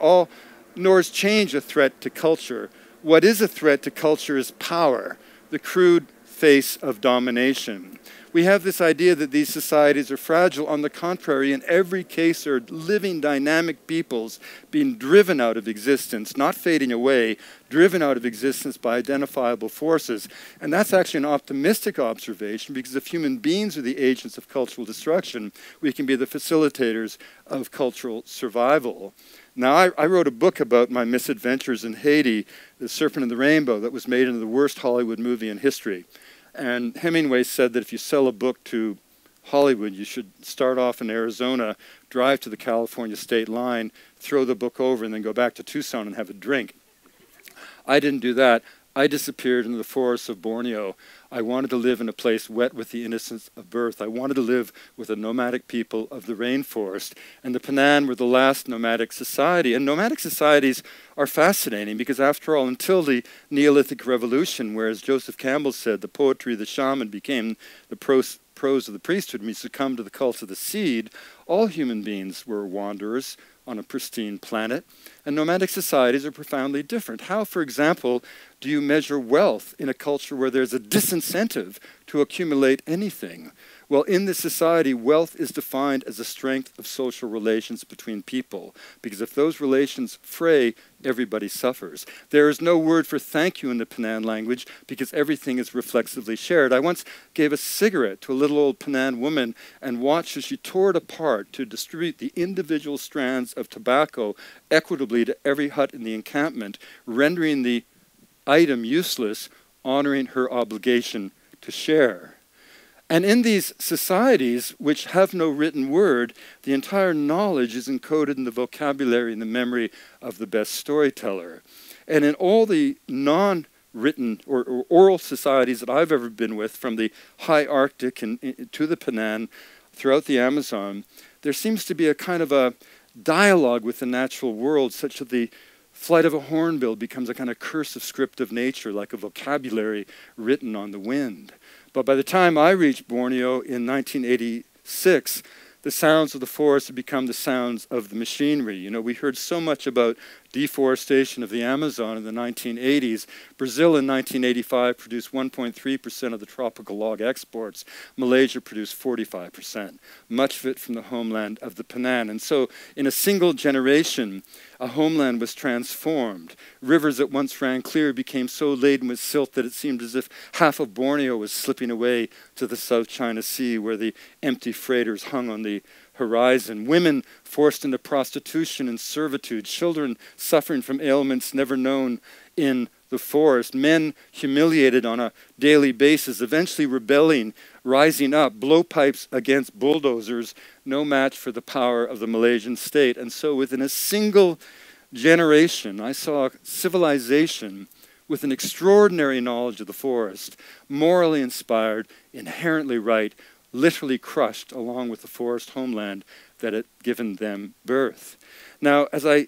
nor is change a threat to culture. What is a threat to culture is power, the crude face of domination. We have this idea that these societies are fragile. On the contrary, in every case are living, dynamic peoples being driven out of existence, not fading away, driven out of existence by identifiable forces. And that's actually an optimistic observation, because if human beings are the agents of cultural destruction, we can be the facilitators of cultural survival. Now, I wrote a book about my misadventures in Haiti, The Serpent and the Rainbow, that was made into the worst Hollywood movie in history. And Hemingway said that if you sell a book to Hollywood, you should start off in Arizona, drive to the California state line, throw the book over, and then go back to Tucson and have a drink. I didn't do that. I disappeared into the forests of Borneo. I wanted to live in a place wet with the innocence of birth. I wanted to live with a nomadic people of the rainforest. And the Penan were the last nomadic society. And nomadic societies are fascinating because, after all, until the Neolithic Revolution, where, as Joseph Campbell said, the poetry of the shaman became the prose of the priesthood, and we succumbed to the cult of the seed, all human beings were wanderers on a pristine planet, and nomadic societies are profoundly different. How, for example, do you measure wealth in a culture where there's a disincentive to accumulate anything? Well, in this society, wealth is defined as the strength of social relations between people, because if those relations fray, everybody suffers. There is no word for thank you in the Penan language, because everything is reflexively shared. I once gave a cigarette to a little old Penan woman and watched as she tore it apart to distribute the individual strands of tobacco equitably to every hut in the encampment, rendering the item useless, honoring her obligation to share. And in these societies, which have no written word, the entire knowledge is encoded in the vocabulary and the memory of the best storyteller. And in all the non-written or oral societies that I've ever been with, from the high Arctic to the Penan, throughout the Amazon, there seems to be a kind of a dialogue with the natural world, such that the flight of a hornbill becomes a kind of cursive script of nature, like a vocabulary written on the wind. But by the time I reached Borneo in 1986, the sounds of the forest had become the sounds of the machinery. You know, we heard so much about deforestation of the Amazon in the 1980s. Brazil in 1985 produced 1.3% of the tropical log exports. Malaysia produced 45%, much of it from the homeland of the Penan. And so in a single generation, a homeland was transformed. Rivers that once ran clear became so laden with silt that it seemed as if half of Borneo was slipping away to the South China Sea, where the empty freighters hung on the horizon. Women forced into prostitution and servitude. Children suffering from ailments never known in the forest. Men humiliated on a daily basis, eventually rebelling, rising up. Blowpipes against bulldozers, no match for the power of the Malaysian state. And so within a single generation, I saw civilization with an extraordinary knowledge of the forest, morally inspired, inherently right, literally crushed along with the forest homeland that had given them birth. Now, as I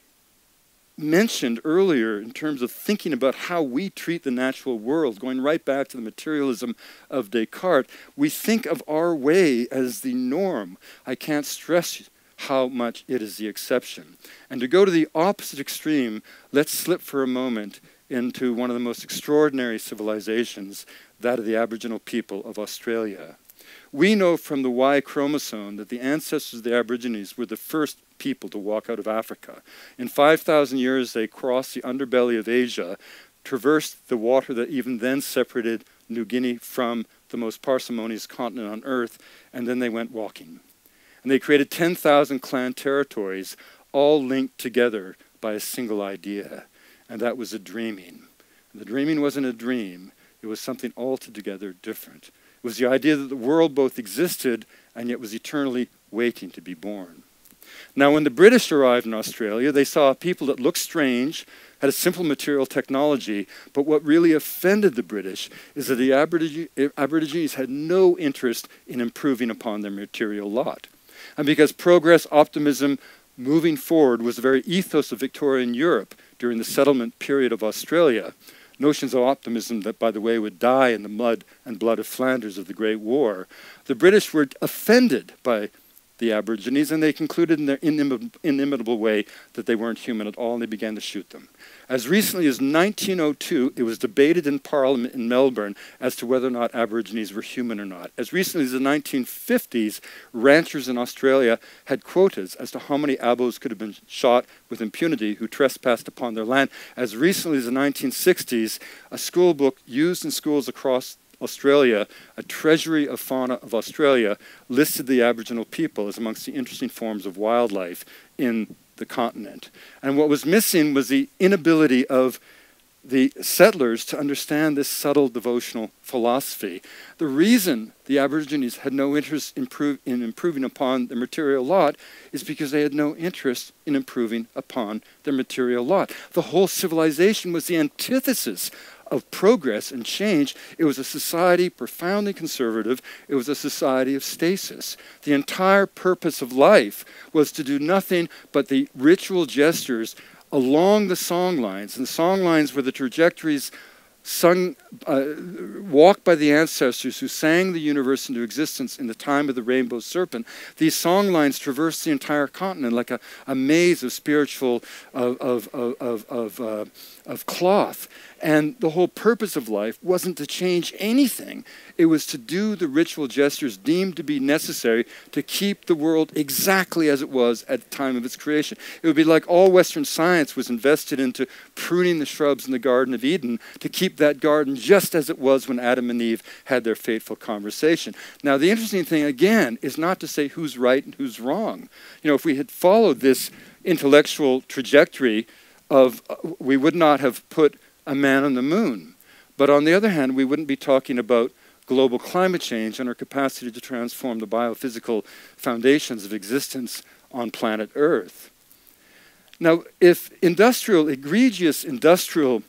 mentioned earlier in terms of thinking about how we treat the natural world, going right back to the materialism of Descartes, we think of our way as the norm. I can't stress how much it is the exception. And to go to the opposite extreme, let's slip for a moment into one of the most extraordinary civilizations, that of the Aboriginal people of Australia. We know from the Y chromosome that the ancestors of the Aborigines were the first people to walk out of Africa. In 5,000 years, they crossed the underbelly of Asia, traversed the water that even then separated New Guinea from the most parsimonious continent on Earth, and then they went walking. And they created 10,000 clan territories, all linked together by a single idea, and that was a dreaming. And the dreaming wasn't a dream, it was something altogether different. It was the idea that the world both existed and yet was eternally waiting to be born. Now, when the British arrived in Australia, they saw a people that looked strange, had a simple material technology, but what really offended the British is that the Aborigines had no interest in improving upon their material lot. And because progress, optimism, moving forward was the very ethos of Victorian Europe during the settlement period of Australia, notions of optimism that, by the way, would die in the mud and blood of Flanders of the Great War, the British were offended by the Aborigines, and they concluded in their inimitable way that they weren't human at all, and they began to shoot them. As recently as 1902, it was debated in Parliament in Melbourne as to whether or not Aborigines were human or not. As recently as the 1950s, ranchers in Australia had quotas as to how many abos could have been shot with impunity who trespassed upon their land. As recently as the 1960s, a school book used in schools across Australia, a treasury of fauna of Australia, listed the Aboriginal people as amongst the interesting forms of wildlife in the continent. And what was missing was the inability of the settlers to understand this subtle devotional philosophy. The reason the Aborigines had no interest in improving upon their material lot is because they had no interest in improving upon their material lot. The whole civilization was the antithesis of progress and change. It was a society profoundly conservative. It was a society of stasis. The entire purpose of life was to do nothing but the ritual gestures along the song lines. And the song lines were the trajectories sung, walked by the ancestors who sang the universe into existence in the time of the rainbow serpent. These song lines traverse the entire continent like a maze of spiritual, of cloth. And the whole purpose of life wasn't to change anything. It was to do the ritual gestures deemed to be necessary to keep the world exactly as it was at the time of its creation. It would be like all Western science was invested into pruning the shrubs in the Garden of Eden to keep that garden just as it was when Adam and Eve had their fateful conversation. Now, the interesting thing, again, is not to say who's right and who's wrong. You know, if we had followed this intellectual trajectory of, we would not have put a man on the moon. But on the other hand, we wouldn't be talking about global climate change and our capacity to transform the biophysical foundations of existence on planet Earth. Now, if egregious industrial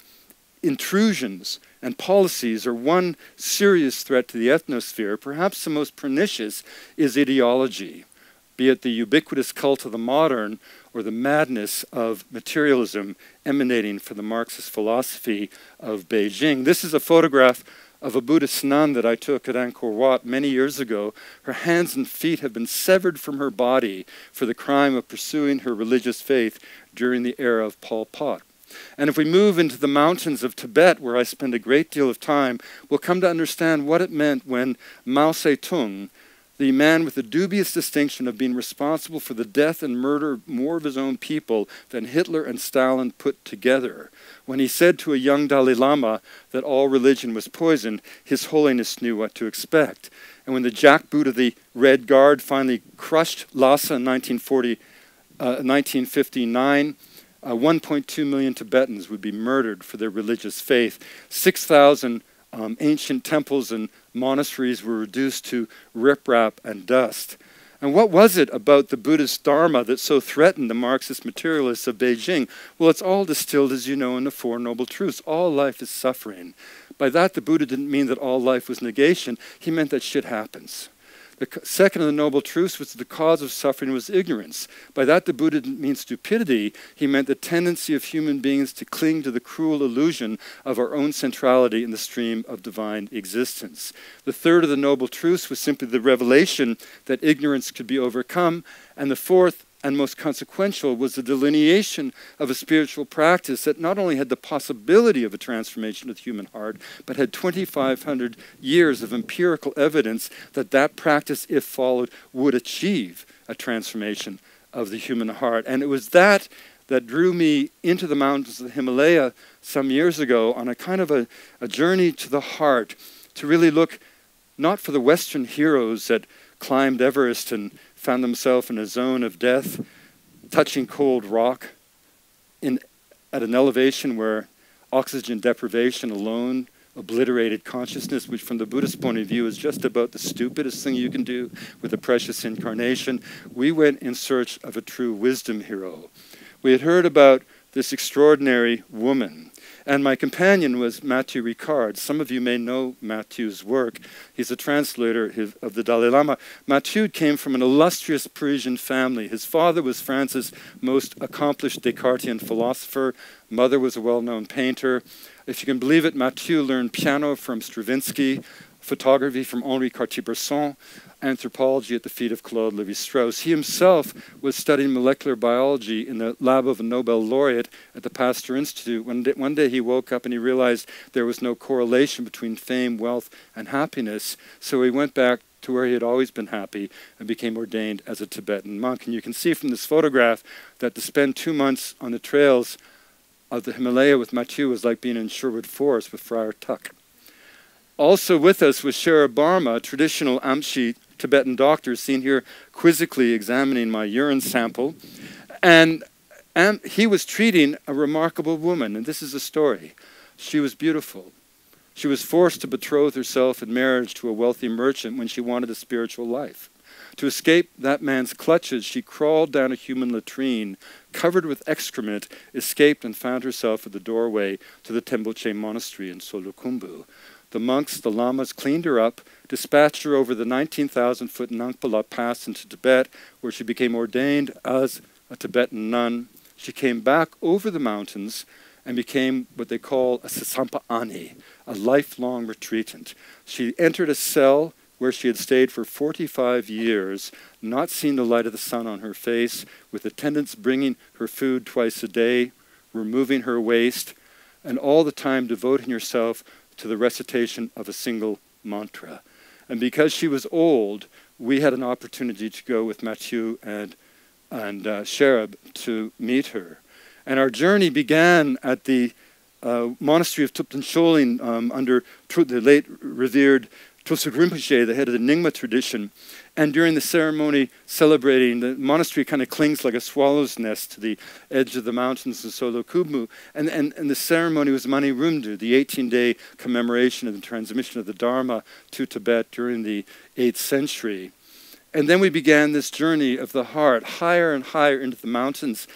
intrusions and policies are one serious threat to the ethnosphere, perhaps the most pernicious is ideology, be it the ubiquitous cult of the modern or the madness of materialism emanating from the Marxist philosophy of Beijing. This is a photograph of a Buddhist nun that I took at Angkor Wat many years ago. Her hands and feet have been severed from her body for the crime of pursuing her religious faith during the era of Pol Pot. And if we move into the mountains of Tibet, where I spend a great deal of time, we'll come to understand what it meant when Mao Zedong, the man with the dubious distinction of being responsible for the death and murder of more of his own people than Hitler and Stalin put together, when he said to a young Dalai Lama that all religion was poison, His Holiness knew what to expect. And when the jackboot of the Red Guard finally crushed Lhasa in 1959, 1.2 million Tibetans would be murdered for their religious faith. 6,000 ancient temples and monasteries were reduced to riprap and dust. And what was it about the Buddhist Dharma that so threatened the Marxist materialists of Beijing? Well, it's all distilled, as you know, in the Four Noble Truths. All life is suffering. By that, the Buddha didn't mean that all life was negation. He meant that shit happens. The second of the noble truths was that the cause of suffering was ignorance. By that the Buddha didn't mean stupidity, he meant the tendency of human beings to cling to the cruel illusion of our own centrality in the stream of divine existence. The third of the noble truths was simply the revelation that ignorance could be overcome, and the fourth and most consequential was the delineation of a spiritual practice that not only had the possibility of a transformation of the human heart, but had 2,500 years of empirical evidence that that practice, if followed, would achieve a transformation of the human heart. And it was that that drew me into the mountains of the Himalaya some years ago on a kind of a journey to the heart, to really look not for the Western heroes that climbed Everest and found himself in a zone of death, touching cold rock at an elevation where oxygen deprivation alone obliterated consciousness, which from the Buddhist point of view is just about the stupidest thing you can do with a precious incarnation. We went in search of a true wisdom hero. We had heard about this extraordinary woman, and my companion was Mathieu Ricard. Some of you may know Mathieu's work. He's a translator of the Dalai Lama. Mathieu came from an illustrious Parisian family. His father was France's most accomplished Descartesian philosopher. Mother was a well-known painter. If you can believe it, Mathieu learned piano from Stravinsky, photography from Henri Cartier-Bresson, anthropology at the feet of Claude Lévi-Strauss. He himself was studying molecular biology in the lab of a Nobel laureate at the Pasteur Institute. One day he woke up and he realized there was no correlation between fame, wealth, and happiness. So he went back to where he had always been happy and became ordained as a Tibetan monk. And you can see from this photograph that to spend 2 months on the trails of the Himalaya with Mathieu was like being in Sherwood Forest with Friar Tuck. Also with us was Shera Barma, traditional Amshi Tibetan doctor, seen here quizzically examining my urine sample. And he was treating a remarkable woman, and this is the story. She was beautiful. She was forced to betroth herself in marriage to a wealthy merchant when she wanted a spiritual life. To escape that man's clutches, she crawled down a human latrine, covered with excrement, escaped and found herself at the doorway to the Temboche Monastery in Solukhumbu. The monks, the lamas, cleaned her up, dispatched her over the 19,000-foot Nangpala Pass into Tibet, where she became ordained as a Tibetan nun. She came back over the mountains and became what they call a Sasampa Ani, a lifelong retreatant. She entered a cell where she had stayed for 45 years, not seen the light of the sun on her face, with attendants bringing her food twice a day, removing her waste, and all the time devoting herself to the recitation of a single mantra. And because she was old, we had an opportunity to go with Mathieu and Sherab to meet her. And our journey began at the monastery of Thupten Choling under the late revered Trosig Rinpoche, the head of the Nyingma tradition. And during the ceremony celebrating, the monastery kind of clings like a swallow's nest to the edge of the mountains of Solukhumbu. And the ceremony was Mani Rumdu, the 18-day commemoration of the transmission of the Dharma to Tibet during the 8th century. And then we began this journey of the heart, higher and higher into the mountains,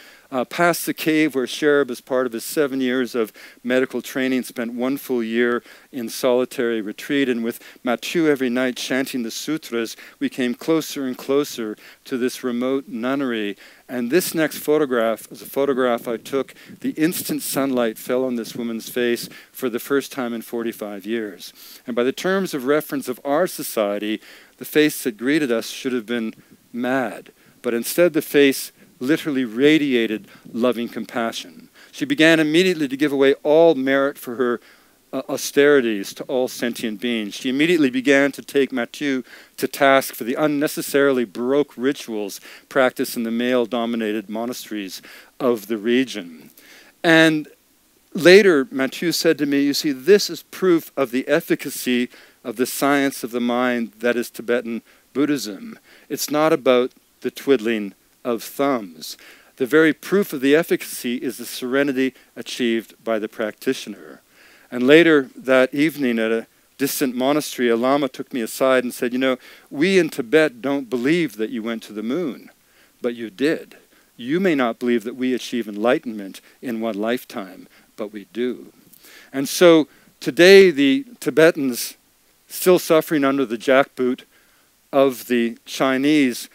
past the cave where Sherab, as part of his 7 years of medical training, spent one full year in solitary retreat. And with Mathieu every night chanting the sutras, we came closer and closer to this remote nunnery. And this next photograph is a photograph I took the instant sunlight fell on this woman's face for the first time in 45 years. And by the terms of reference of our society, the face that greeted us should have been mad. But instead the face literally radiated loving compassion. She began immediately to give away all merit for her austerities to all sentient beings. She immediately began to take Mathieu to task for the unnecessarily baroque rituals practiced in the male-dominated monasteries of the region. And later, Mathieu said to me, "You see, this is proof of the efficacy of the science of the mind that is Tibetan Buddhism. It's not about the twiddling of thumbs. The very proof of the efficacy is the serenity achieved by the practitioner." And later that evening at a distant monastery, a lama took me aside and said, "You know, we in Tibet don't believe that you went to the moon, but you did. You may not believe that we achieve enlightenment in one lifetime, but we do." And so today the Tibetans still suffering under the jackboot of the Chinese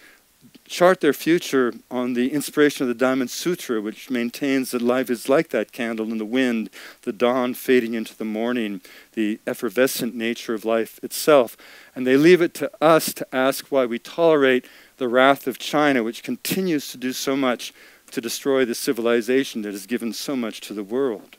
chart their future on the inspiration of the Diamond Sutra, which maintains that life is like that candle in the wind, the dawn fading into the morning, the effervescent nature of life itself. And they leave it to us to ask why we tolerate the wrath of China, which continues to do so much to destroy the civilization that has given so much to the world.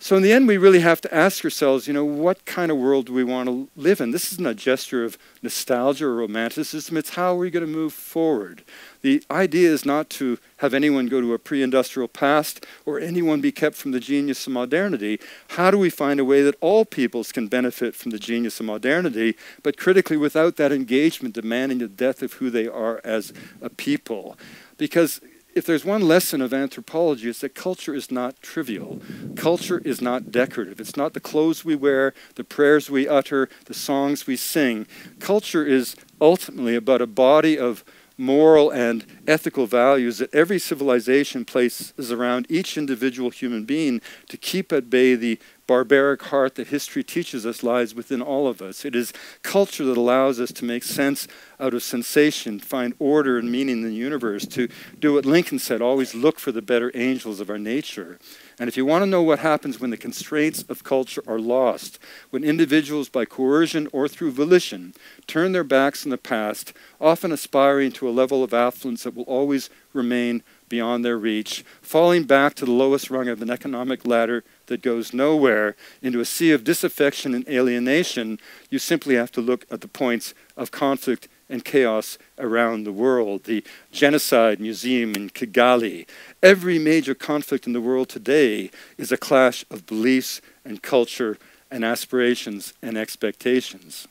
So in the end, we really have to ask ourselves, you know, what kind of world do we want to live in? This isn't a gesture of nostalgia or romanticism. It's how we're going to move forward. The idea is not to have anyone go to a pre-industrial past or anyone be kept from the genius of modernity. How do we find a way that all peoples can benefit from the genius of modernity, but critically without that engagement demanding the death of who they are as a people? Because if there's one lesson of anthropology, it's that culture is not trivial. Culture is not decorative. It's not the clothes we wear, the prayers we utter, the songs we sing. Culture is ultimately about a body of moral and ethical values that every civilization places around each individual human being to keep at bay the barbaric heart that history teaches us lies within all of us. It is culture that allows us to make sense out of sensation, find order and meaning in the universe, to do what Lincoln said, always look for the better angels of our nature. And if you want to know what happens when the constraints of culture are lost, when individuals by coercion or through volition turn their backs on the past, often aspiring to a level of affluence that will always remain beyond their reach, falling back to the lowest rung of an economic ladder that goes nowhere, into a sea of disaffection and alienation, you simply have to look at the points of conflict and chaos around the world. The genocide museum in Kigali. Every major conflict in the world today is a clash of beliefs and culture and aspirations and expectations.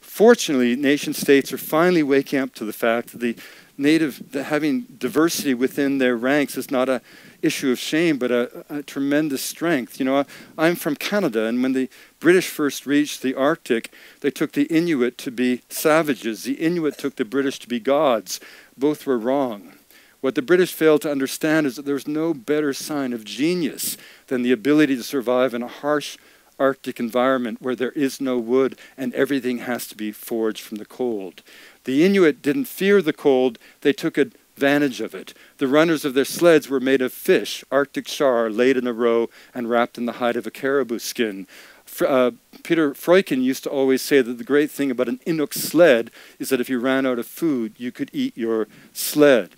Fortunately, nation states are finally waking up to the fact that having diversity within their ranks is not an issue of shame, but a tremendous strength. You know, I'm from Canada, and when the British first reached the Arctic, they took the Inuit to be savages. The Inuit took the British to be gods. Both were wrong. What the British failed to understand is that there's no better sign of genius than the ability to survive in a harsh Arctic environment where there is no wood and everything has to be forged from the cold. The Inuit didn't fear the cold, they took advantage of it. The runners of their sleds were made of fish, Arctic char, laid in a row and wrapped in the hide of a caribou skin. Peter Freuchen used to always say that the great thing about an Inuk sled is that if you ran out of food, you could eat your sled.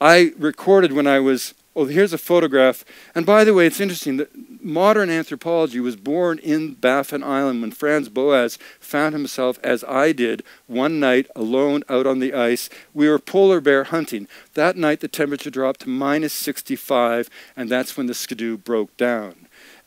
I recorded when I was, oh, here's a photograph. And by the way, it's interesting that modern anthropology was born in Baffin Island when Franz Boas found himself, as I did, one night alone out on the ice. We were polar bear hunting. That night, the temperature dropped to -65, and that's when the skidoo broke down.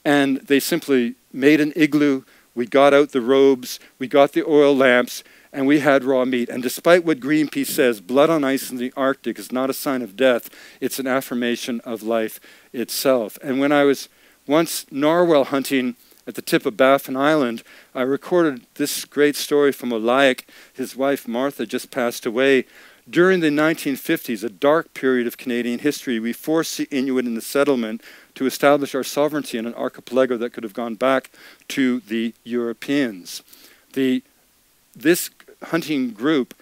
And they simply made an igloo. We got out the robes. We got the oil lamps. And we had raw meat. And despite what Greenpeace says, blood on ice in the Arctic is not a sign of death. It's an affirmation of life itself. And when I was once narwhal hunting at the tip of Baffin Island, I recorded this great story from Olayak. His wife, Martha, just passed away. During the 1950s, a dark period of Canadian history, we forced the Inuit in the settlement to establish our sovereignty in an archipelago that could have gone back to the Europeans. This hunting group,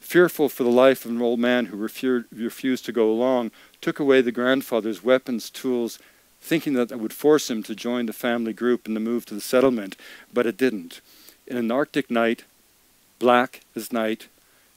fearful for the life of an old man who refused to go along, took away the grandfather's weapons, tools, thinking that would force him to join the family group in the move to the settlement, but it didn't. In an Arctic night, black as night,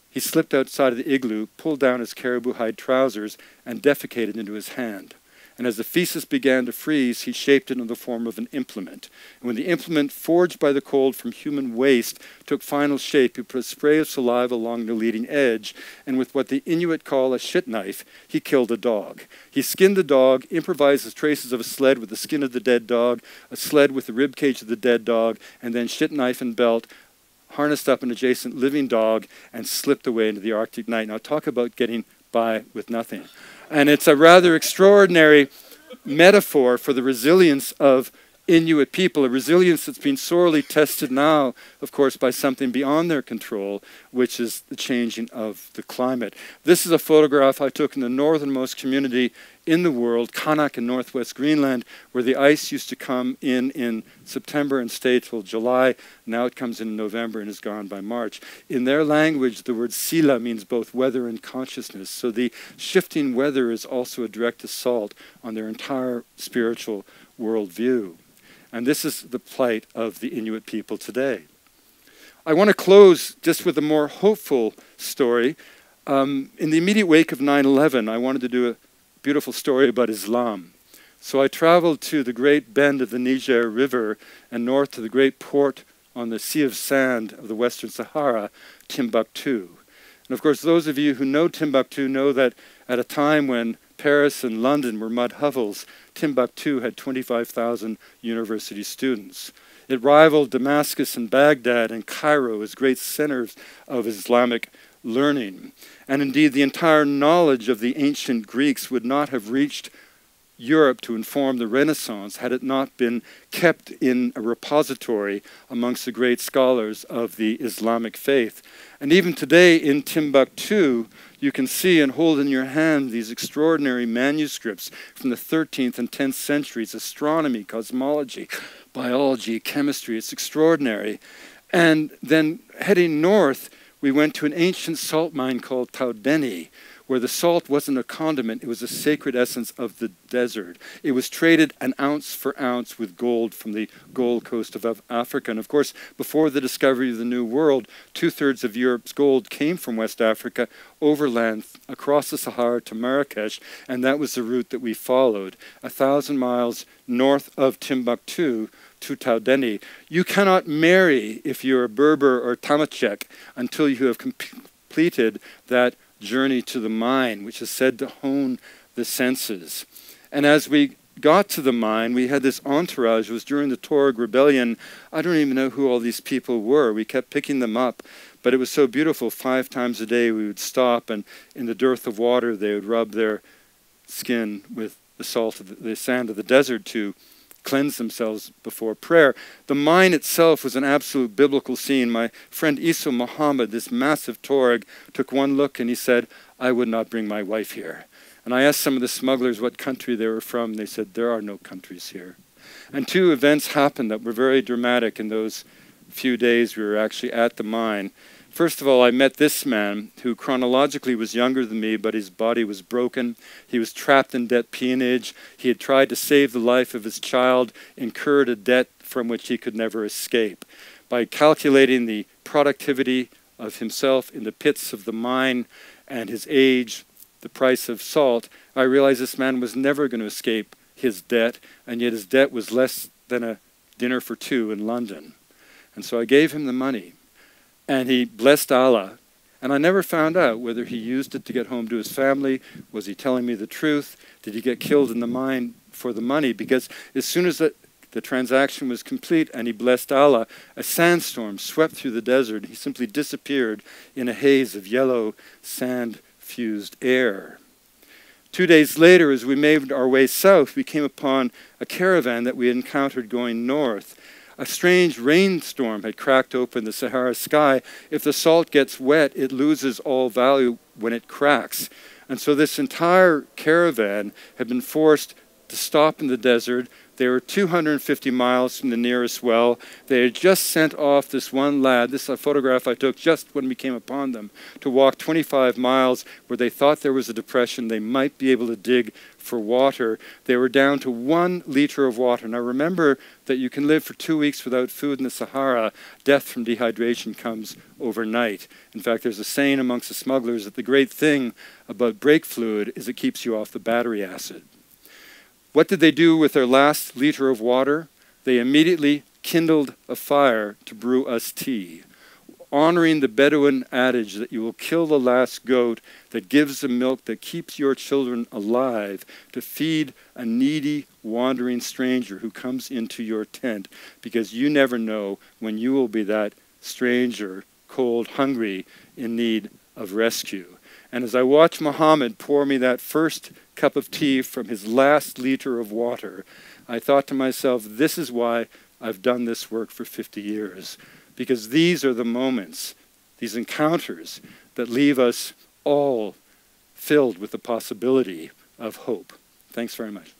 he slipped outside of the igloo, pulled down his caribou hide trousers, and defecated into his hand. And as the feces began to freeze, he shaped it in the form of an implement. And when the implement, forged by the cold from human waste, took final shape, he put a spray of saliva along the leading edge, and with what the Inuit call a shit knife, he killed a dog. He skinned the dog, improvised the traces of a sled with the skin of the dead dog, a sled with the rib cage of the dead dog, and then shit knife and belt, harnessed up an adjacent living dog, and slipped away into the Arctic night. Now talk about getting by with nothing. And it's a rather extraordinary metaphor for the resilience of Inuit people, a resilience that's been sorely tested now, of course, by something beyond their control, which is the changing of the climate. This is a photograph I took in the northernmost community in the world, Kanak in northwest Greenland, where the ice used to come in September and stay till July. Now it comes in November and is gone by March. In their language, the word sila means both weather and consciousness. So the shifting weather is also a direct assault on their entire spiritual worldview. And this is the plight of the Inuit people today. I want to close just with a more hopeful story. In the immediate wake of 9/11, I wanted to do a beautiful story about Islam. So I traveled to the great bend of the Niger River and north to the great port on the Sea of Sand of the Western Sahara, Timbuktu. And of course, those of you who know Timbuktu know that at a time when Paris and London were mud hovels, Timbuktu had 25,000 university students. It rivaled Damascus and Baghdad and Cairo as great centers of Islamic learning. And indeed, the entire knowledge of the ancient Greeks would not have reached Europe to inform the Renaissance had it not been kept in a repository amongst the great scholars of the Islamic faith. And even today in Timbuktu, you can see and hold in your hand these extraordinary manuscripts from the 13th and 10th centuries, astronomy, cosmology, biology, chemistry. It's extraordinary. And then heading north, we went to an ancient salt mine called Taudeni, where the salt wasn't a condiment, it was a sacred essence of the desert. It was traded an ounce for ounce with gold from the Gold Coast of Africa. And of course, before the discovery of the New World, 2/3 of Europe's gold came from West Africa, overland across the Sahara to Marrakesh, and that was the route that we followed, 1,000 miles north of Timbuktu to Taudeni. You cannot marry if you're a Berber or Tamachek until you have completed that journey to the mine, which is said to hone the senses. And as we got to the mine, we had this entourage. It was during the Tuareg Rebellion. I don't even know who all these people were. We kept picking them up, but it was so beautiful. 5 times a day we would stop, and in the dearth of water they would rub their skin with the salt of the sand of the desert to cleanse themselves before prayer. The mine itself was an absolute biblical scene. My friend Iso Muhammad, this massive Tuareg, took one look and he said, "I would not bring my wife here." And I asked some of the smugglers what country they were from. They said, "There are no countries here." And 2 events happened that were very dramatic in those few days we were actually at the mine. First of all, I met this man who chronologically was younger than me, but his body was broken. He was trapped in debt peonage. He had tried to save the life of his child, incurred a debt from which he could never escape. By calculating the productivity of himself in the pits of the mine and his age, the price of salt, I realized this man was never going to escape his debt, and yet his debt was less than a dinner for 2 in London. And so I gave him the money. And he blessed Allah, and I never found out whether he used it to get home to his family. Was he telling me the truth? Did he get killed in the mine for the money? Because as soon as the transaction was complete and he blessed Allah, a sandstorm swept through the desert. He simply disappeared in a haze of yellow sand-fused air. 2 days later, as we made our way south, we came upon a caravan that we encountered going north. A strange rainstorm had cracked open the Sahara sky. If the salt gets wet, it loses all value when it cracks. And so this entire caravan had been forced to stop in the desert. They were 250 miles from the nearest well. They had just sent off this one lad, this is a photograph I took just when we came upon them, to walk 25 miles where they thought there was a depression. They might be able to dig for water. They were down to 1 liter of water. Now remember that you can live for 2 weeks without food in the Sahara. Death from dehydration comes overnight. In fact, there's a saying amongst the smugglers that the great thing about brake fluid is it keeps you off the battery acid. What did they do with their last liter of water? They immediately kindled a fire to brew us tea, honoring the Bedouin adage that you will kill the last goat that gives the milk that keeps your children alive to feed a needy, wandering stranger who comes into your tent, because you never know when you will be that stranger, cold, hungry, in need of rescue. And as I watched Muhammad pour me that first cup of tea from his last liter of water, I thought to myself, this is why I've done this work for 50 years, because these are the moments, these encounters that leave us all filled with the possibility of hope. Thanks very much.